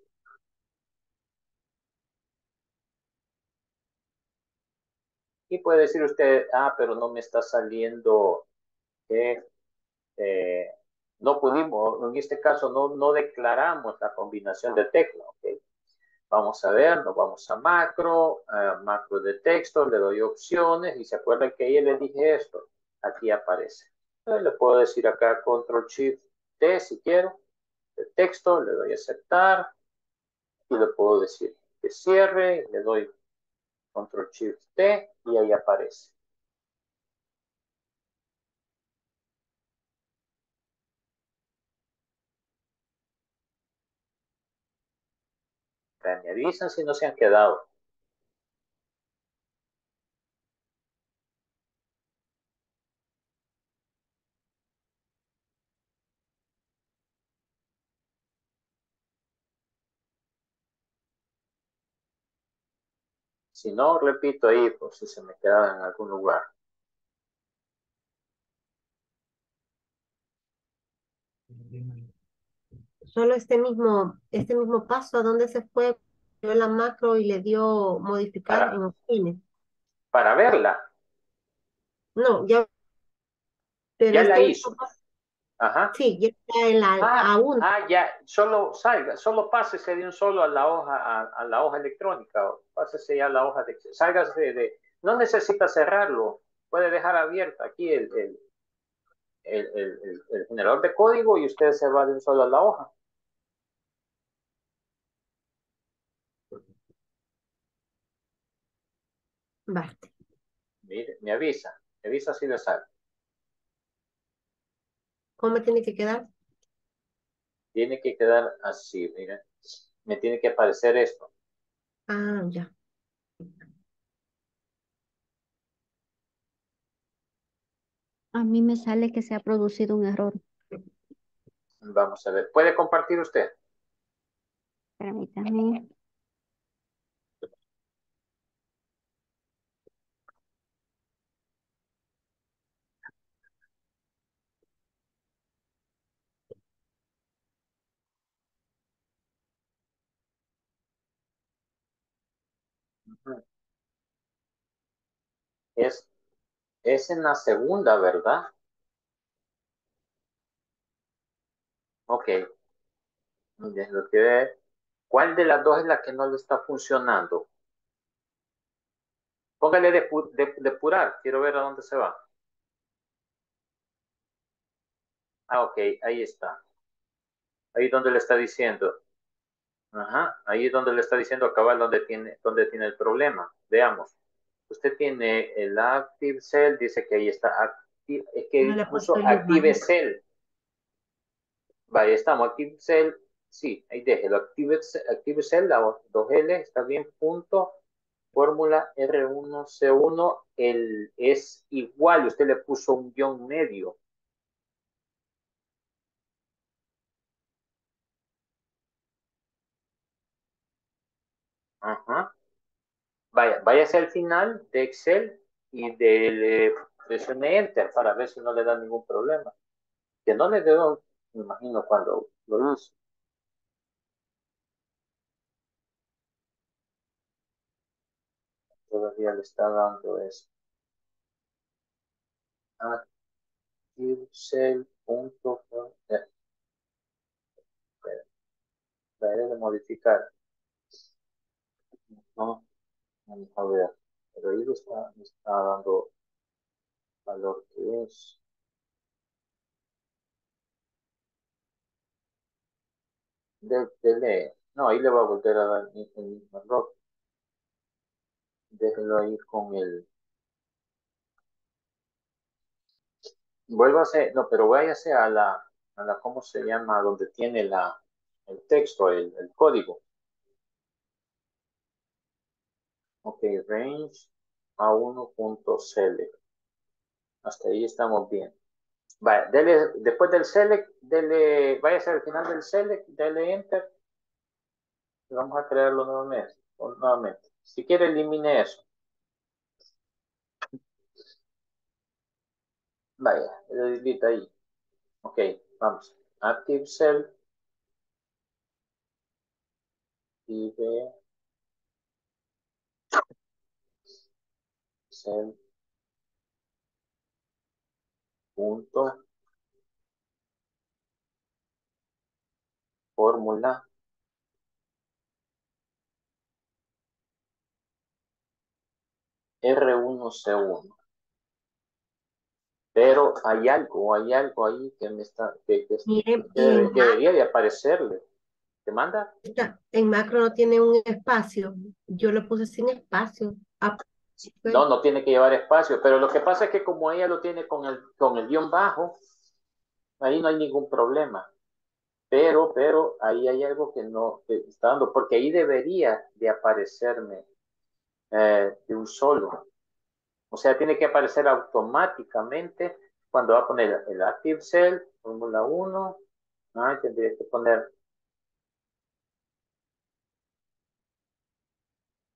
Y puede decir usted, ah, pero no me está saliendo eh, eh, no pudimos, en este caso no, no declaramos la combinación de teclas. ¿Okay? Vamos a ver, nos vamos a macro, a macro de texto, le doy opciones y se acuerdan que ayer les dije esto. Aquí aparece. Entonces le puedo decir acá control shift T si quiero, de texto, le doy aceptar y le puedo decir que cierre, le doy control shift T y ahí aparece. Me avisan si no se han quedado. Si no, repito ahí por si se me quedaba en algún lugar. Solo este mismo, este mismo paso, ¿a dónde se fue? Dio la macro y le dio modificar para, en opciones. ¿Para verla? No, ya. Pero ya este la hizo. Paso, ajá. Sí, ya está en la ah, A uno. Ah, ya, solo salga, solo pásese de un solo a la hoja, a, a la hoja electrónica, o pásese ya a la hoja de. Sálgase de. No necesita cerrarlo, puede dejar abierta aquí el, el, el, el, el, el generador de código y usted se va de un solo a la hoja. Barte. Mire, me avisa, me avisa si le sale. ¿Cómo me tiene que quedar? Tiene que quedar así, miren. Me tiene que aparecer esto. Ah, ya. A mí me sale que se ha producido un error. Vamos a ver, ¿puede compartir usted? Permítame. Es, es en la segunda, ¿verdad? Ok. Miren, lo que es. ¿Cuál de las dos es la que no le está funcionando? Póngale depur, de, depurar. Quiero ver a dónde se va. Ah, ok. Ahí está. Ahí es donde le está diciendo. Ajá. Ahí es donde le está diciendo acabar donde tiene, donde tiene el problema. Veamos. Usted tiene el Active Cell. Dice que ahí está. Active, es que no puso Active Cell. Vale, estamos. Active Cell. Sí, ahí déjelo. Active, active Cell, la dos L, está bien, punto. Fórmula R uno C uno, el, es igual. Usted le puso un guión medio. Ajá. Vaya, váyase al final de Excel y del, presione Enter para ver si no le da ningún problema. Que no le quedó, me imagino, cuando lo hizo. Todavía le está dando eso. ActiveCell punto com. La era de modificar. No, a ver. Pero ahí le está, le está dando valor que es. De, de leer. No, ahí le va a volver a dar el mismo error. Déjenlo ahí con el... Vuélvase, no, pero váyase a la, a la, ¿cómo se llama? Donde tiene la, el texto, el, el código. Ok, range a uno punto select. Hasta ahí estamos bien. Vale, dele, después del select, dele, váyase al final del select, dele enter. Y vamos a crearlo nuevamente. nuevamente. Si quiere, elimine eso. Vaya, lo edita ahí. Ok, vamos. Active Cell. Y ve. Cell. Punto. Fórmula. R uno C uno. Pero hay algo, hay algo ahí que me está, que, que, Mire, que, que debería de aparecerle. ¿Te manda? En macro no tiene un espacio. Yo lo puse sin espacio. No, no tiene que llevar espacio. Pero lo que pasa es que como ella lo tiene con el, con el guión bajo, ahí no hay ningún problema. Pero, pero ahí hay algo que no que está dando, porque ahí debería de aparecerme. Eh, de un solo, o sea, tiene que aparecer automáticamente cuando va a poner el Active Cell, fórmula uno. Ah, tendría que poner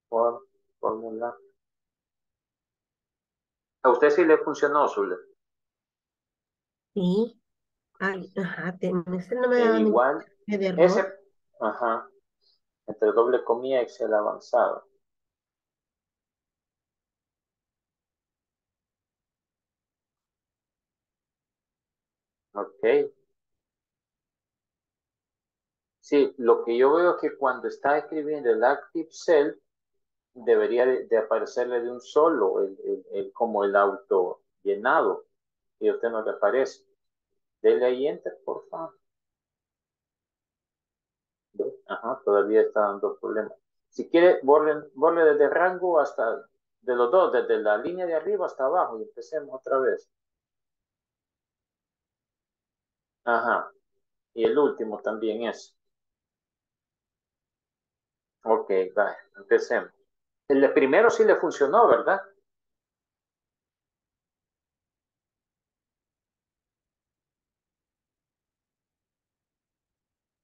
por fórmula. ¿A usted sí le funcionó, Zule? Sí. Ay, ajá, ese no me da igual. Ese, ajá, entre doble comilla, Excel avanzado. Ok. Sí, lo que yo veo es que cuando está escribiendo el Active Cell, debería de, de aparecerle de un solo, el, el, el, como el auto llenado, y a usted no le aparece. Dele ahí Enter, por favor. ¿Ve? Ajá, todavía está dando problemas. Si quiere, borre, borre desde rango hasta, de los dos, desde la línea de arriba hasta abajo, y empecemos otra vez. Ajá. Y el último también es. Ok, vale, empecemos. El primero sí le funcionó, ¿verdad?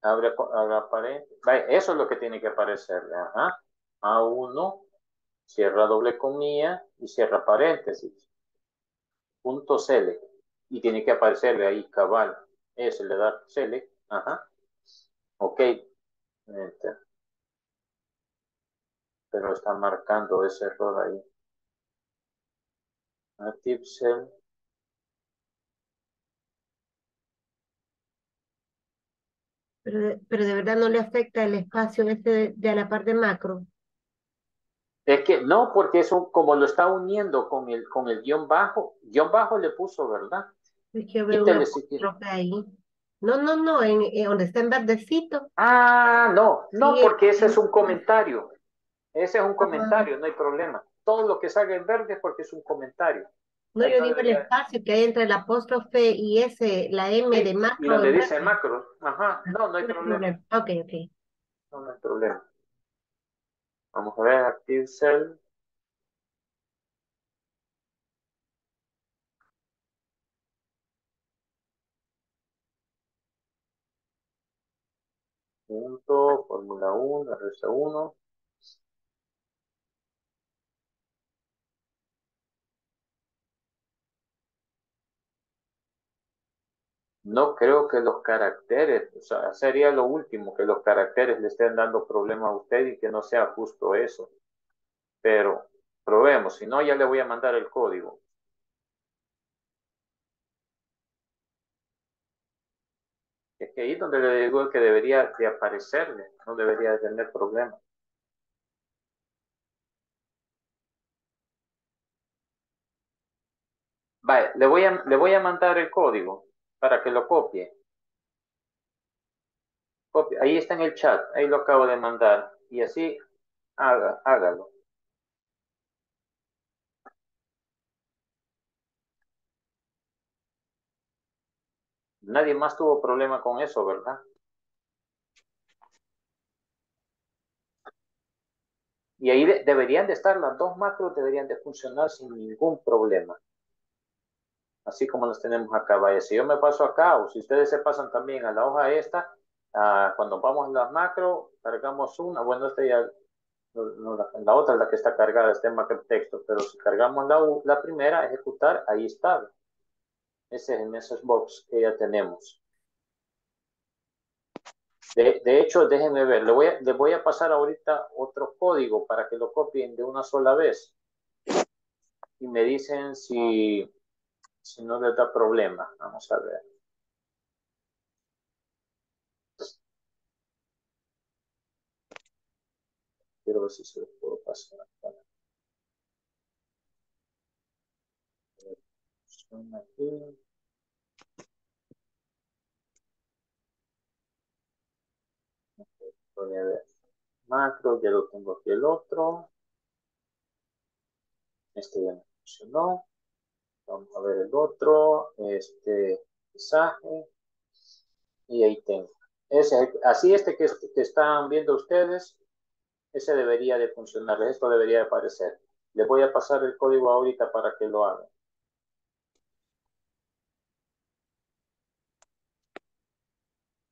Abre, haga paréntesis. Vale, eso es lo que tiene que aparecer. Ajá. A uno, cierra doble comilla y cierra paréntesis. Punto select. Y tiene que aparecer de ahí, cabal. Eso, le da select. Ajá. Ok. Enter. Pero está marcando ese error ahí. Active Cell. Pero, pero de verdad no le afecta el espacio este de, de a la parte macro. Es que no, porque eso como lo está uniendo con el, con el guión bajo, guión bajo le puso, ¿verdad? Es que veo una troca ahí. No, no, no, en, en donde está en verdecito. Ah, no, no, sí, porque es, ese es un comentario. Ese es un comentario, no hay problema. Todo lo que salga en verde es porque es un comentario. No, ahí yo no digo debería... el espacio que hay entre el apóstrofe y ese, la M sí, de macro. Y donde dice macro. Ajá, no, no hay no problema. problema. Ok, ok. No, no hay problema. Vamos a ver, Active Cell. Punto, fórmula uno, R C uno. No creo que los caracteres, o sea, sería lo último, que los caracteres le estén dando problema a usted y que no sea justo eso. Pero probemos, si no ya le voy a mandar el código. Es que ahí donde le digo que debería de aparecerle, no debería de tener problema. Vale, le voy a, le voy a mandar el código. Para que lo copie. Copie. Ahí está en el chat. Ahí lo acabo de mandar. Y así haga, hágalo. Nadie más tuvo problema con eso, ¿verdad? Y ahí de- deberían de estar, las dos macros deberían de funcionar sin ningún problema. Así como los tenemos acá, vaya, si yo me paso acá, o si ustedes se pasan también a la hoja esta, a, cuando vamos a las macro, cargamos una, bueno, esta ya, no, la, la otra es la que está cargada, este macro texto, pero si cargamos la, la primera, ejecutar, ahí está. Ese es el MSGBOX que ya tenemos. De, de hecho, déjenme ver, le voy a, les voy a pasar ahorita otro código para que lo copien de una sola vez. Y me dicen si... si no les da problema. Vamos a ver. Quiero ver si se lo puedo pasar. Aquí. Voy a ver. Macro, ya lo tengo aquí el otro. Este ya no funcionó. Vamos a ver el otro, este mensaje, y ahí tengo. Ese, así este que, que están viendo ustedes, ese debería de funcionar, esto debería de aparecer. Les voy a pasar el código ahorita para que lo hagan.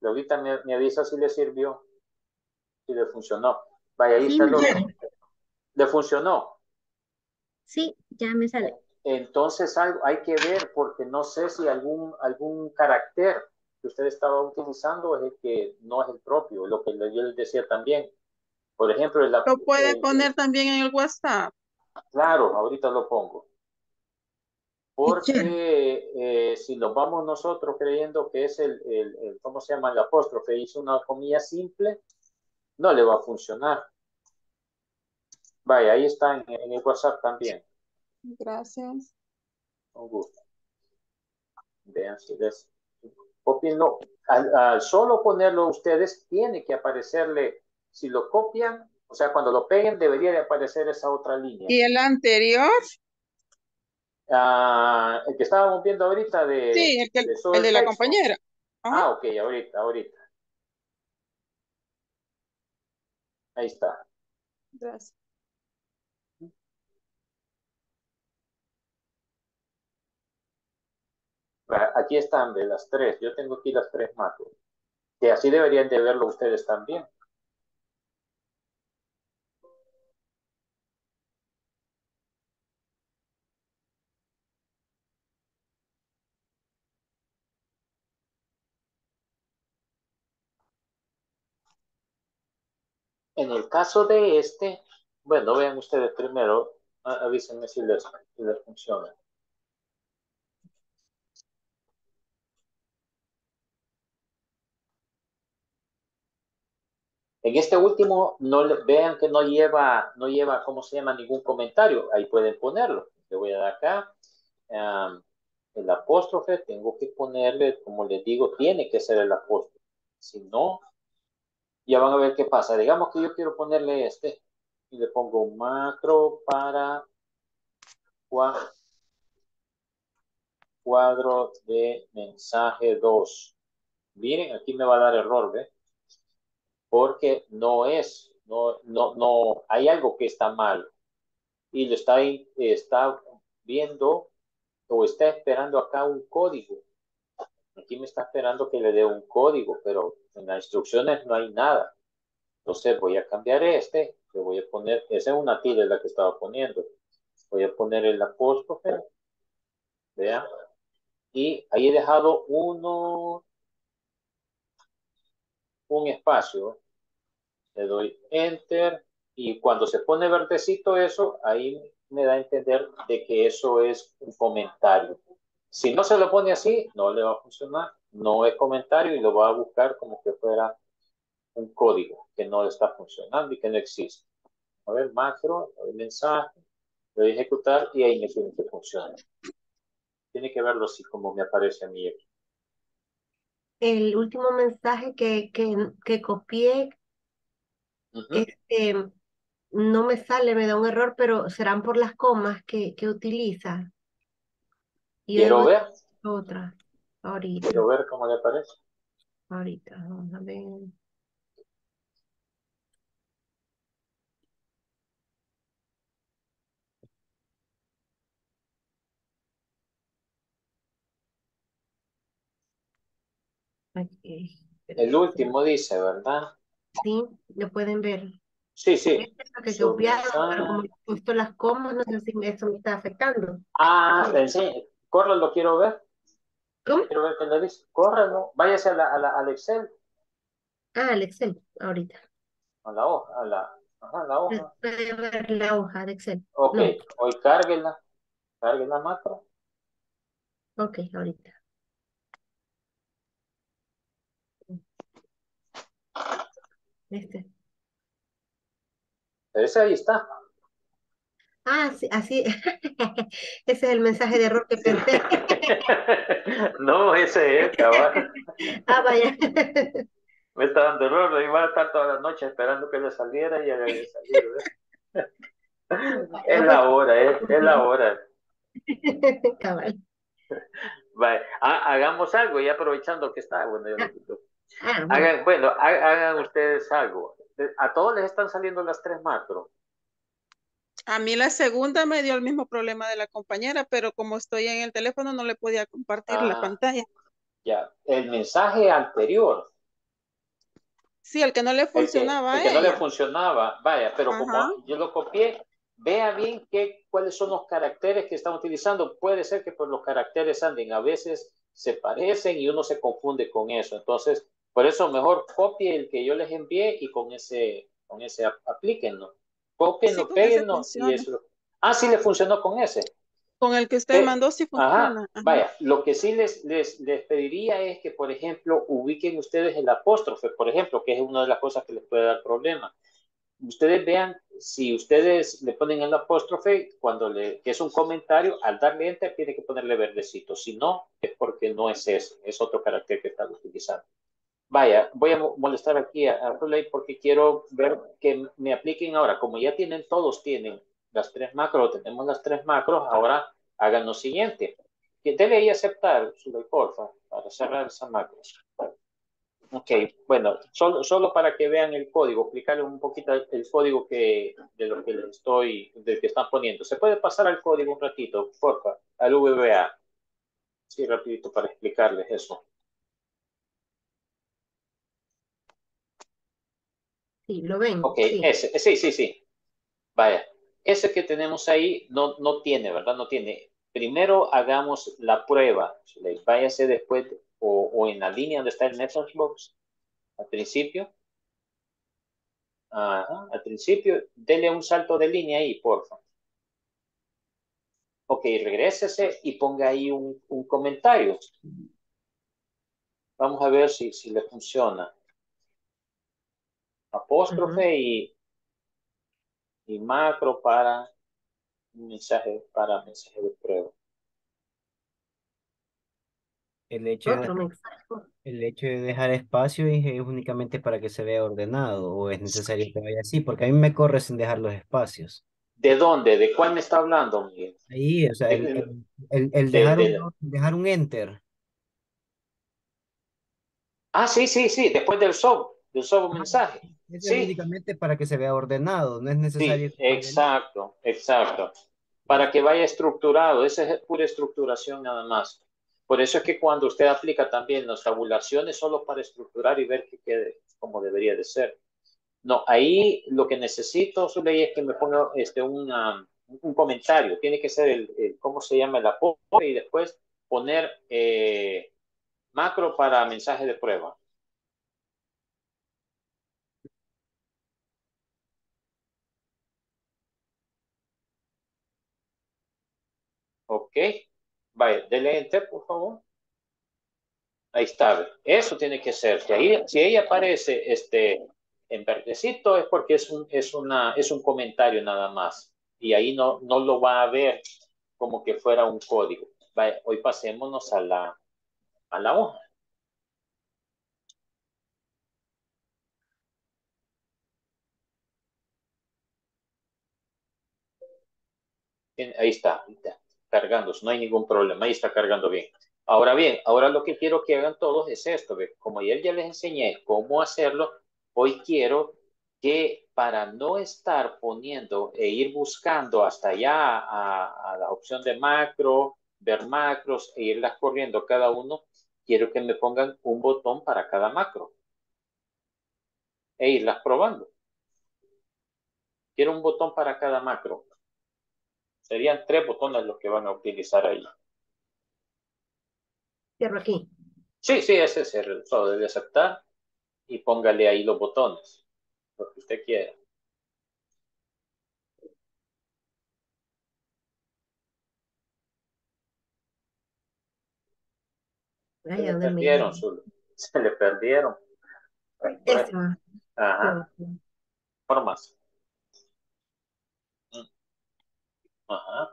Y ahorita me, me avisa si le sirvió, si le funcionó. Vaya, ahí sí, está lo que... ¿Le funcionó? Sí, ya me sale. Entonces algo hay que ver porque no sé si algún, algún carácter que usted estaba utilizando es el que no es el propio, lo que yo les decía también. Por ejemplo, el, lo puede el, poner también en el WhatsApp. Claro, ahorita lo pongo. Porque eh, si nos vamos nosotros creyendo que es el, el, el ¿cómo se llama? El apóstrofe, hizo una comilla simple, no le va a funcionar. Vaya, ahí está en, en el WhatsApp también. Gracias. Con gusto. Vean si les copienlo. Al, al solo ponerlo ustedes, tiene que aparecerle, si lo copian, o sea, cuando lo peguen, debería de aparecer esa otra línea. ¿Y el anterior? Ah, el que estábamos viendo ahorita de... Sí, el, que, de, el de la compañera. Ajá. Ah, ok, ahorita, ahorita. Ahí está. Gracias. Aquí están de las tres. Yo tengo aquí las tres macros. que así deberían de verlo ustedes también. En el caso de este, bueno, vean ustedes primero, avísenme si les, si les funciona. En este último, no le, vean que no lleva, no lleva, ¿cómo se llama? Ningún comentario. Ahí pueden ponerlo. Le voy a dar acá um, el apóstrofe. Tengo que ponerle, como les digo, tiene que ser el apóstrofe. Si no, ya van a ver qué pasa. Digamos que yo quiero ponerle este. Y le pongo un macro para cuadro de mensaje dos. Miren, aquí me va a dar error, ¿ve? Porque no es, no, no, no, hay algo que está mal. Y lo está, está viendo o está esperando acá un código. Aquí me está esperando que le dé un código, pero en las instrucciones no hay nada. Entonces voy a cambiar este. Le voy a poner, esa es una tilde la que estaba poniendo. Voy a poner el apóstrofe. Vean. Y ahí he dejado uno, un espacio. Le doy enter. Y cuando se pone verdecito eso, ahí me da a entender de que eso es un comentario. Si no se lo pone así, no le va a funcionar. No es comentario y lo va a buscar como que fuera un código que no está funcionando y que no existe. A ver, macro, a ver, mensaje, lo voy a ejecutar y ahí me tiene que funcionar. Tiene que verlo así como me aparece a mí aquí. El último mensaje que, que, que copié, uh-huh. este, no me sale, me da un error, pero serán por las comas que, que utiliza. Y quiero ver. Otra, ahorita. Quiero ver cómo le aparece. Ahorita, vamos a ver. El último dice, ¿verdad? Sí, lo pueden ver. Sí, sí. Es lo que yo obviado, pero como he puesto las comas, no sé si eso me está afectando. Ah, sí. Córralo, quiero ver. ¿Cómo? Quiero ver qué le dice. Córralo. Váyase a la, a la, al Excel. Ah, al Excel, ahorita. A la hoja, a la, ajá, la hoja. Puede ver la hoja de Excel. Ok, no. Hoy cárguenla. Cárguenla, macro. Ok, ahorita. Este. Ese ahí está. Ah, sí, así. Ese es el mensaje de error que pensé. No, ese es, cabrón. Ah, vaya. Me está dando error, lo iba a estar toda la noche esperando que le saliera y ya le salió. Es la hora, es, es la hora. Cabal. Vale. Ah, hagamos algo, ya aprovechando que está. Bueno, yo lo quito. Ah, bueno. Hagan, bueno, hagan ustedes algo. ¿A todos les están saliendo las tres macro? A mí la segunda me dio el mismo problema de la compañera, pero como estoy en el teléfono no le podía compartir ah, la pantalla. Ya, el mensaje anterior. Sí, el que no le funcionaba. El que, el que no le funcionaba, vaya, pero ajá, como yo lo copié, vea bien que, cuáles son los caracteres que están utilizando. Puede ser que por los caracteres anden, a veces se parecen y uno se confunde con eso. Entonces, por eso mejor copie el que yo les envié y con ese, con ese aplíquenlo. Copienlo, sí, péguenlo. Y eso. Ah, sí le funcionó con ese. Con el que usted eh, mandó sí funciona. Ajá, ajá. Vaya, lo que sí les, les, les pediría es que, por ejemplo, ubiquen ustedes el apóstrofe, por ejemplo, que es una de las cosas que les puede dar problema. Ustedes vean, si ustedes le ponen el apóstrofe, cuando le, que es un comentario, al darle enter tiene que ponerle verdecito. Si no, es porque no es ese, es otro carácter que están utilizando. Vaya, voy a molestar aquí a, a Solei porque quiero ver que me apliquen ahora. Como ya tienen, todos tienen las tres macros, tenemos las tres macros, ahora hagan lo siguiente. Que debe ahí aceptar, Solei, porfa, para cerrar esas macros. Ok, bueno, solo, solo para que vean el código, explicarles un poquito el código que, de lo que les estoy, del que están poniendo. ¿Se puede pasar al código un ratito, porfa, al V B A? Sí, rapidito para explicarles eso. Sí, lo ven. Ok, sí. Ese, sí, sí, sí. Vaya, ese que tenemos ahí no, no tiene, ¿verdad? No tiene. Primero hagamos la prueba. Váyase después o, o en la línea donde está el message box. Al principio. Ajá, al principio. Dele un salto de línea ahí, por favor. Ok, regrésese y ponga ahí un, un comentario. Vamos a ver si, si le funciona. Apóstrofe uh-huh. y, y macro para mensaje, para mensaje de prueba. El hecho, de, el hecho de dejar espacio es, es únicamente para que se vea ordenado, o es necesario que vaya así, porque a mí me corre sin dejar los espacios. ¿De dónde? ¿De cuál me está hablando, Miguel? Ahí, o sea, el, el, el, el dejar, de, de, un, dejar un enter. Ah, sí, sí, sí, después del soft. Del solo mensaje. Es sí. Únicamente para que se vea ordenado, no es necesario. Sí, exacto, exacto. Para que vaya estructurado, esa es pura estructuración nada más. Por eso es que cuando usted aplica también las tabulaciones, solo para estructurar y ver que quede como debería de ser. No, ahí lo que necesito, Solei, es que me ponga este, una, un comentario. Tiene que ser el, el ¿cómo se llama? El apoyo y después poner eh, macro para mensaje de prueba. Ok, vale, dele enter, por favor. Ahí está, eso tiene que ser. Si ahí, si ahí aparece este, en verdecito es porque es un, es, una, es un comentario nada más. Y ahí no, no lo va a ver como que fuera un código. Vale, hoy pasémonos a la, a la hoja. Ahí está, ahí está. Cargando, no hay ningún problema, ahí está cargando bien. Ahora bien, ahora lo que quiero que hagan todos es esto, ¿ve? Como ayer ya les enseñé cómo hacerlo, hoy quiero que para no estar poniendo e ir buscando hasta allá a, a la opción de macro, ver macros e irlas corriendo cada uno, quiero que me pongan un botón para cada macro e irlas probando. Quiero un botón para cada macro. Serían tres botones los que van a utilizar ahí. ¿Cierro aquí? Sí, sí, ese es el resultado. Debe aceptar y póngale ahí los botones, lo que usted quiera. Ay, se le perdieron, Zulu. Se le perdieron. Eso. Ajá. Formas. Ajá.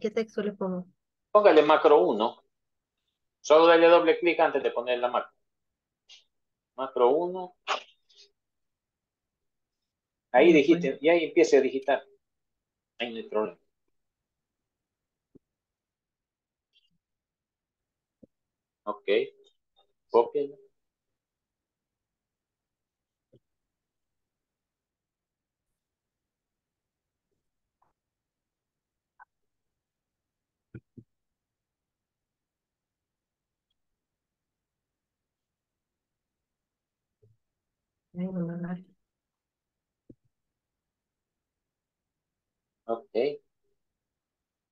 ¿Qué texto le pongo? Póngale macro uno. Solo dale doble clic antes de poner la macro. Macro uno. Ahí digite, y ahí empiece a digitar. Ahí no hay problema. Ok. Copia. Ok.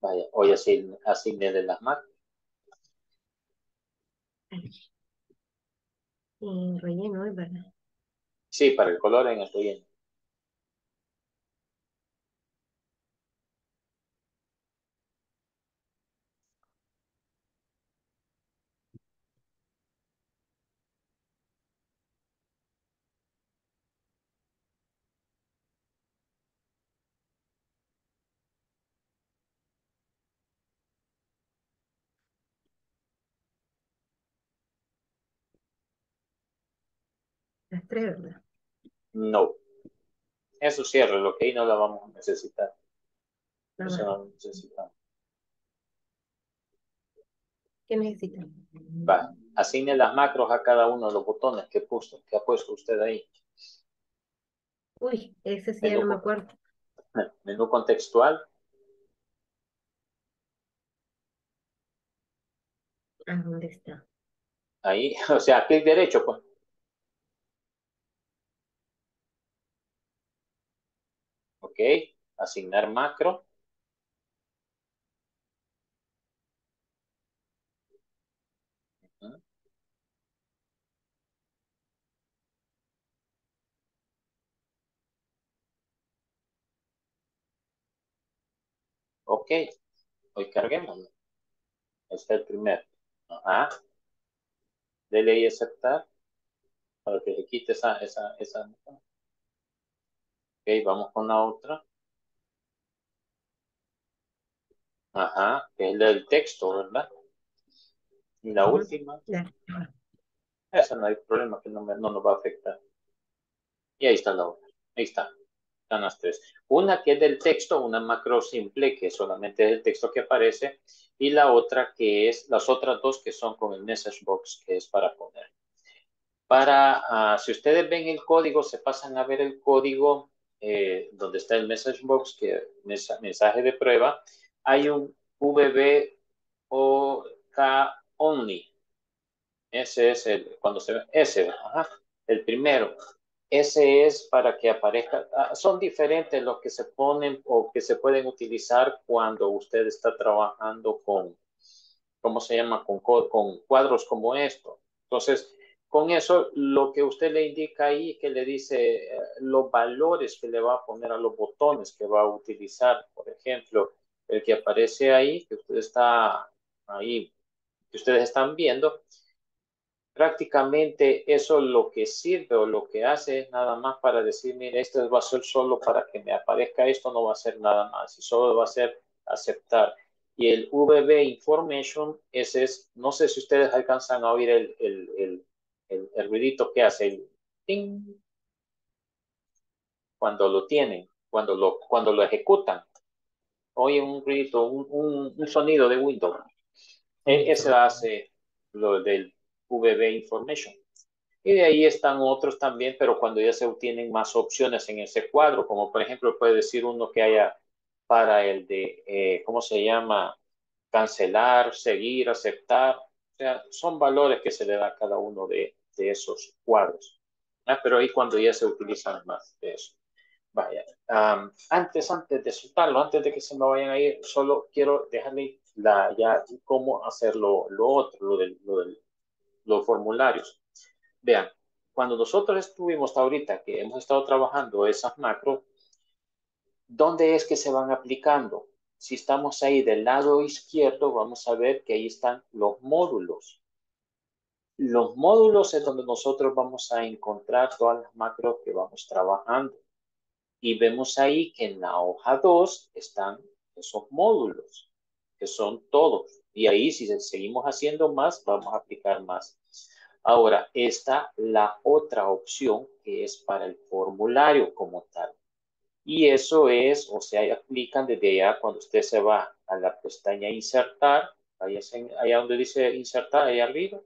Vaya, hoy así, así de las marcas. Y relleno, es verdad. Sí, para el color en el relleno. Las tres, ¿verdad? No. Es su cierre, lo que ahí no la vamos a necesitar. No se va a necesitar. ¿Qué necesitan? Va, asigne las macros a cada uno de los botones que puso, que ha puesto usted ahí. Uy, ese sí ya no me acuerdo. Menú contextual. ¿A dónde está? Ahí, o sea, clic derecho, pues. Ok, asignar macro. Ok, hoy carguemos. Este es el primero. Ajá. Dele ahí aceptar para que se quite esa, esa, esa. Ok, vamos con la otra. Ajá, que es la del texto, ¿verdad? Y la última. Esa no hay problema, que no, me, no nos va a afectar. Y ahí está la otra. Ahí está. Están las tres. Una que es del texto, una macro simple que solamente es el texto que aparece, y la otra que es, las otras dos que son con el message box, que es para poner. Para, uh, si ustedes ven el código, se pasan a ver el código eh, donde está el message box, que mesa, mensaje de prueba, hay un V B O K only. Ese es el, cuando se ve, ese, ajá, el primero. Ese es para que aparezca. Son diferentes los que se ponen o que se pueden utilizar cuando usted está trabajando con, ¿cómo se llama? Con, con cuadros como esto. Entonces, con eso, lo que usted le indica ahí, que le dice los valores que le va a poner a los botones que va a utilizar. Por ejemplo, el que aparece ahí, que usted está ahí, que ustedes están viendo. Prácticamente eso lo que sirve o lo que hace es nada más para decir, mire, esto va a ser solo para que me aparezca esto, no va a ser nada más, y solo va a ser aceptar. Y el V B Information, ese es, no sé si ustedes alcanzan a oír el, el, el, el, el ruidito que hace, el ting, cuando lo tienen, cuando lo, cuando lo ejecutan, oye un ruidito, un, un, un sonido de Windows. Ese hace lo del V B Information. Y de ahí están otros también, pero cuando ya se obtienen más opciones en ese cuadro, como por ejemplo puede decir uno que haya para el de, eh, ¿cómo se llama? Cancelar, seguir, aceptar. O sea, son valores que se le da a cada uno de, de esos cuadros. ¿Ah? Pero ahí cuando ya se utilizan más de eso. Vaya. Um, antes, antes de soltarlo, antes de que se me vayan a ir, solo quiero dejarle la, ya cómo hacer lo, lo otro, lo del, lo del los formularios. Vean, cuando nosotros estuvimos ahorita, que hemos estado trabajando esas macros, ¿dónde es que se van aplicando? Si estamos ahí del lado izquierdo, vamos a ver que ahí están los módulos. Los módulos es donde nosotros vamos a encontrar todas las macros que vamos trabajando. Y vemos ahí que en la hoja dos están esos módulos, que son todos. Y ahí, si seguimos haciendo más, vamos a aplicar más. Ahora, está la otra opción que es para el formulario como tal. Y eso es, o sea, aplican desde allá cuando usted se va a la pestaña insertar. Allá, allá donde dice insertar, allá arriba.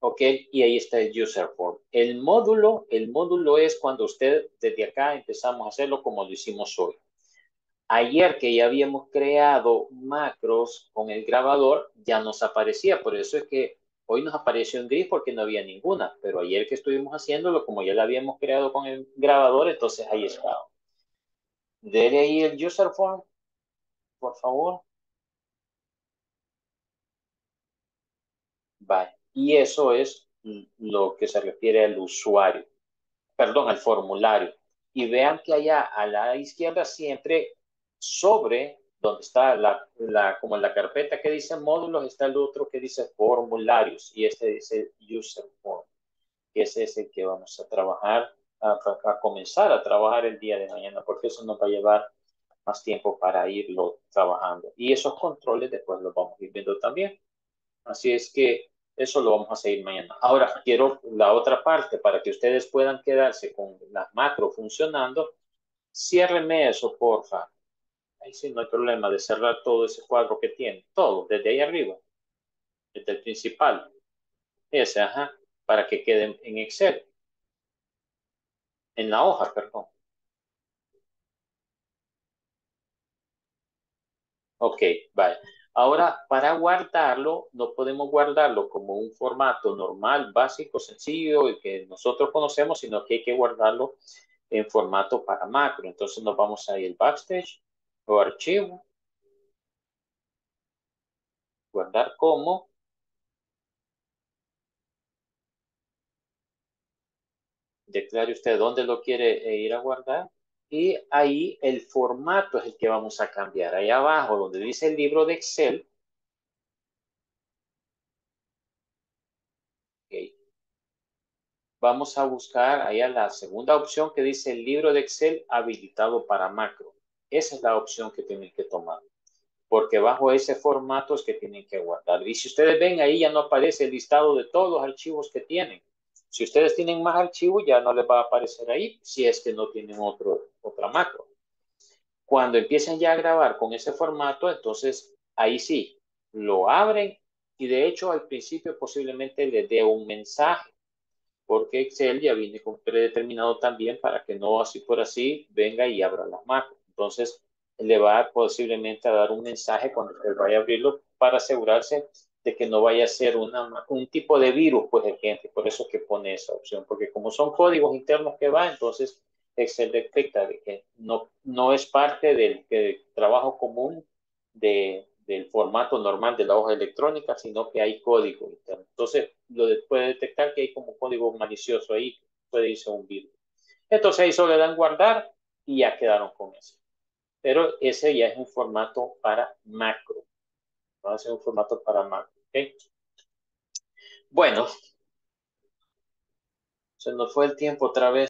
Ok, y ahí está el UserForm. El módulo, el módulo es cuando usted, desde acá, empezamos a hacerlo como lo hicimos hoy. Ayer que ya habíamos creado macros con el grabador, ya nos aparecía. Por eso es que hoy nos apareció en gris porque no había ninguna. Pero ayer que estuvimos haciéndolo, como ya la habíamos creado con el grabador, entonces ahí estaba. Dele ahí el UserForm, por favor. Vale. Y eso es lo que se refiere al usuario. Perdón, al formulario. Y vean que allá a la izquierda siempre... sobre donde está la, la, como la carpeta que dice módulos, está el otro que dice formularios y este dice UserForm, que ese es el que vamos a trabajar, a, a comenzar a trabajar el día de mañana, porque eso nos va a llevar más tiempo para irlo trabajando. Y esos controles después los vamos a ir viendo también. Así es que Eso lo vamos a seguir mañana. Ahora quiero la otra parte para que ustedes puedan quedarse con las macros funcionando. Ciérreme eso, porfa. Ahí sí no hay problema de cerrar todo ese cuadro que tiene. Todo, desde ahí arriba. Desde el principal. Ese, ajá. Para que queden en Excel. En la hoja, perdón. Ok, vale. Ahora, para guardarlo, no podemos guardarlo como un formato normal, básico, sencillo y que nosotros conocemos, sino que hay que guardarlo en formato para macro. Entonces nos vamos a ir al backstage o archivo. Guardar como. Declare usted dónde lo quiere ir a guardar. Y ahí el formato es el que vamos a cambiar. Ahí abajo, donde dice el libro de Excel. Okay. Vamos a buscar ahí a la segunda opción que dice el libro de Excel habilitado para macro. Esa es la opción que tienen que tomar. Porque bajo ese formato es que tienen que guardar. Y si ustedes ven, ahí ya no aparece el listado de todos los archivos que tienen. Si ustedes tienen más archivos, ya no les va a aparecer ahí, si es que no tienen otro, otra macro. Cuando empiecen ya a grabar con ese formato, entonces ahí sí, lo abren y de hecho al principio posiblemente les dé un mensaje, porque Excel ya viene predeterminado también para que no así por así venga y abra las macros. Entonces le va a posiblemente a dar un mensaje cuando usted vaya a abrirlo para asegurarse de que no vaya a ser una, un tipo de virus, pues, el cliente. Por eso es que pone esa opción, porque como son códigos internos que va, entonces Excel detecta de que no, no es parte del, del trabajo común de, del formato normal de la hoja electrónica, sino que hay código interno. Entonces, lo de, puede detectar que hay como código malicioso ahí, puede irse un virus. Entonces, ahí solo le dan guardar y ya quedaron con eso. Pero ese ya es un formato para macro. Va a ser un formato para macro. Okay. Bueno, se nos fue el tiempo otra vez.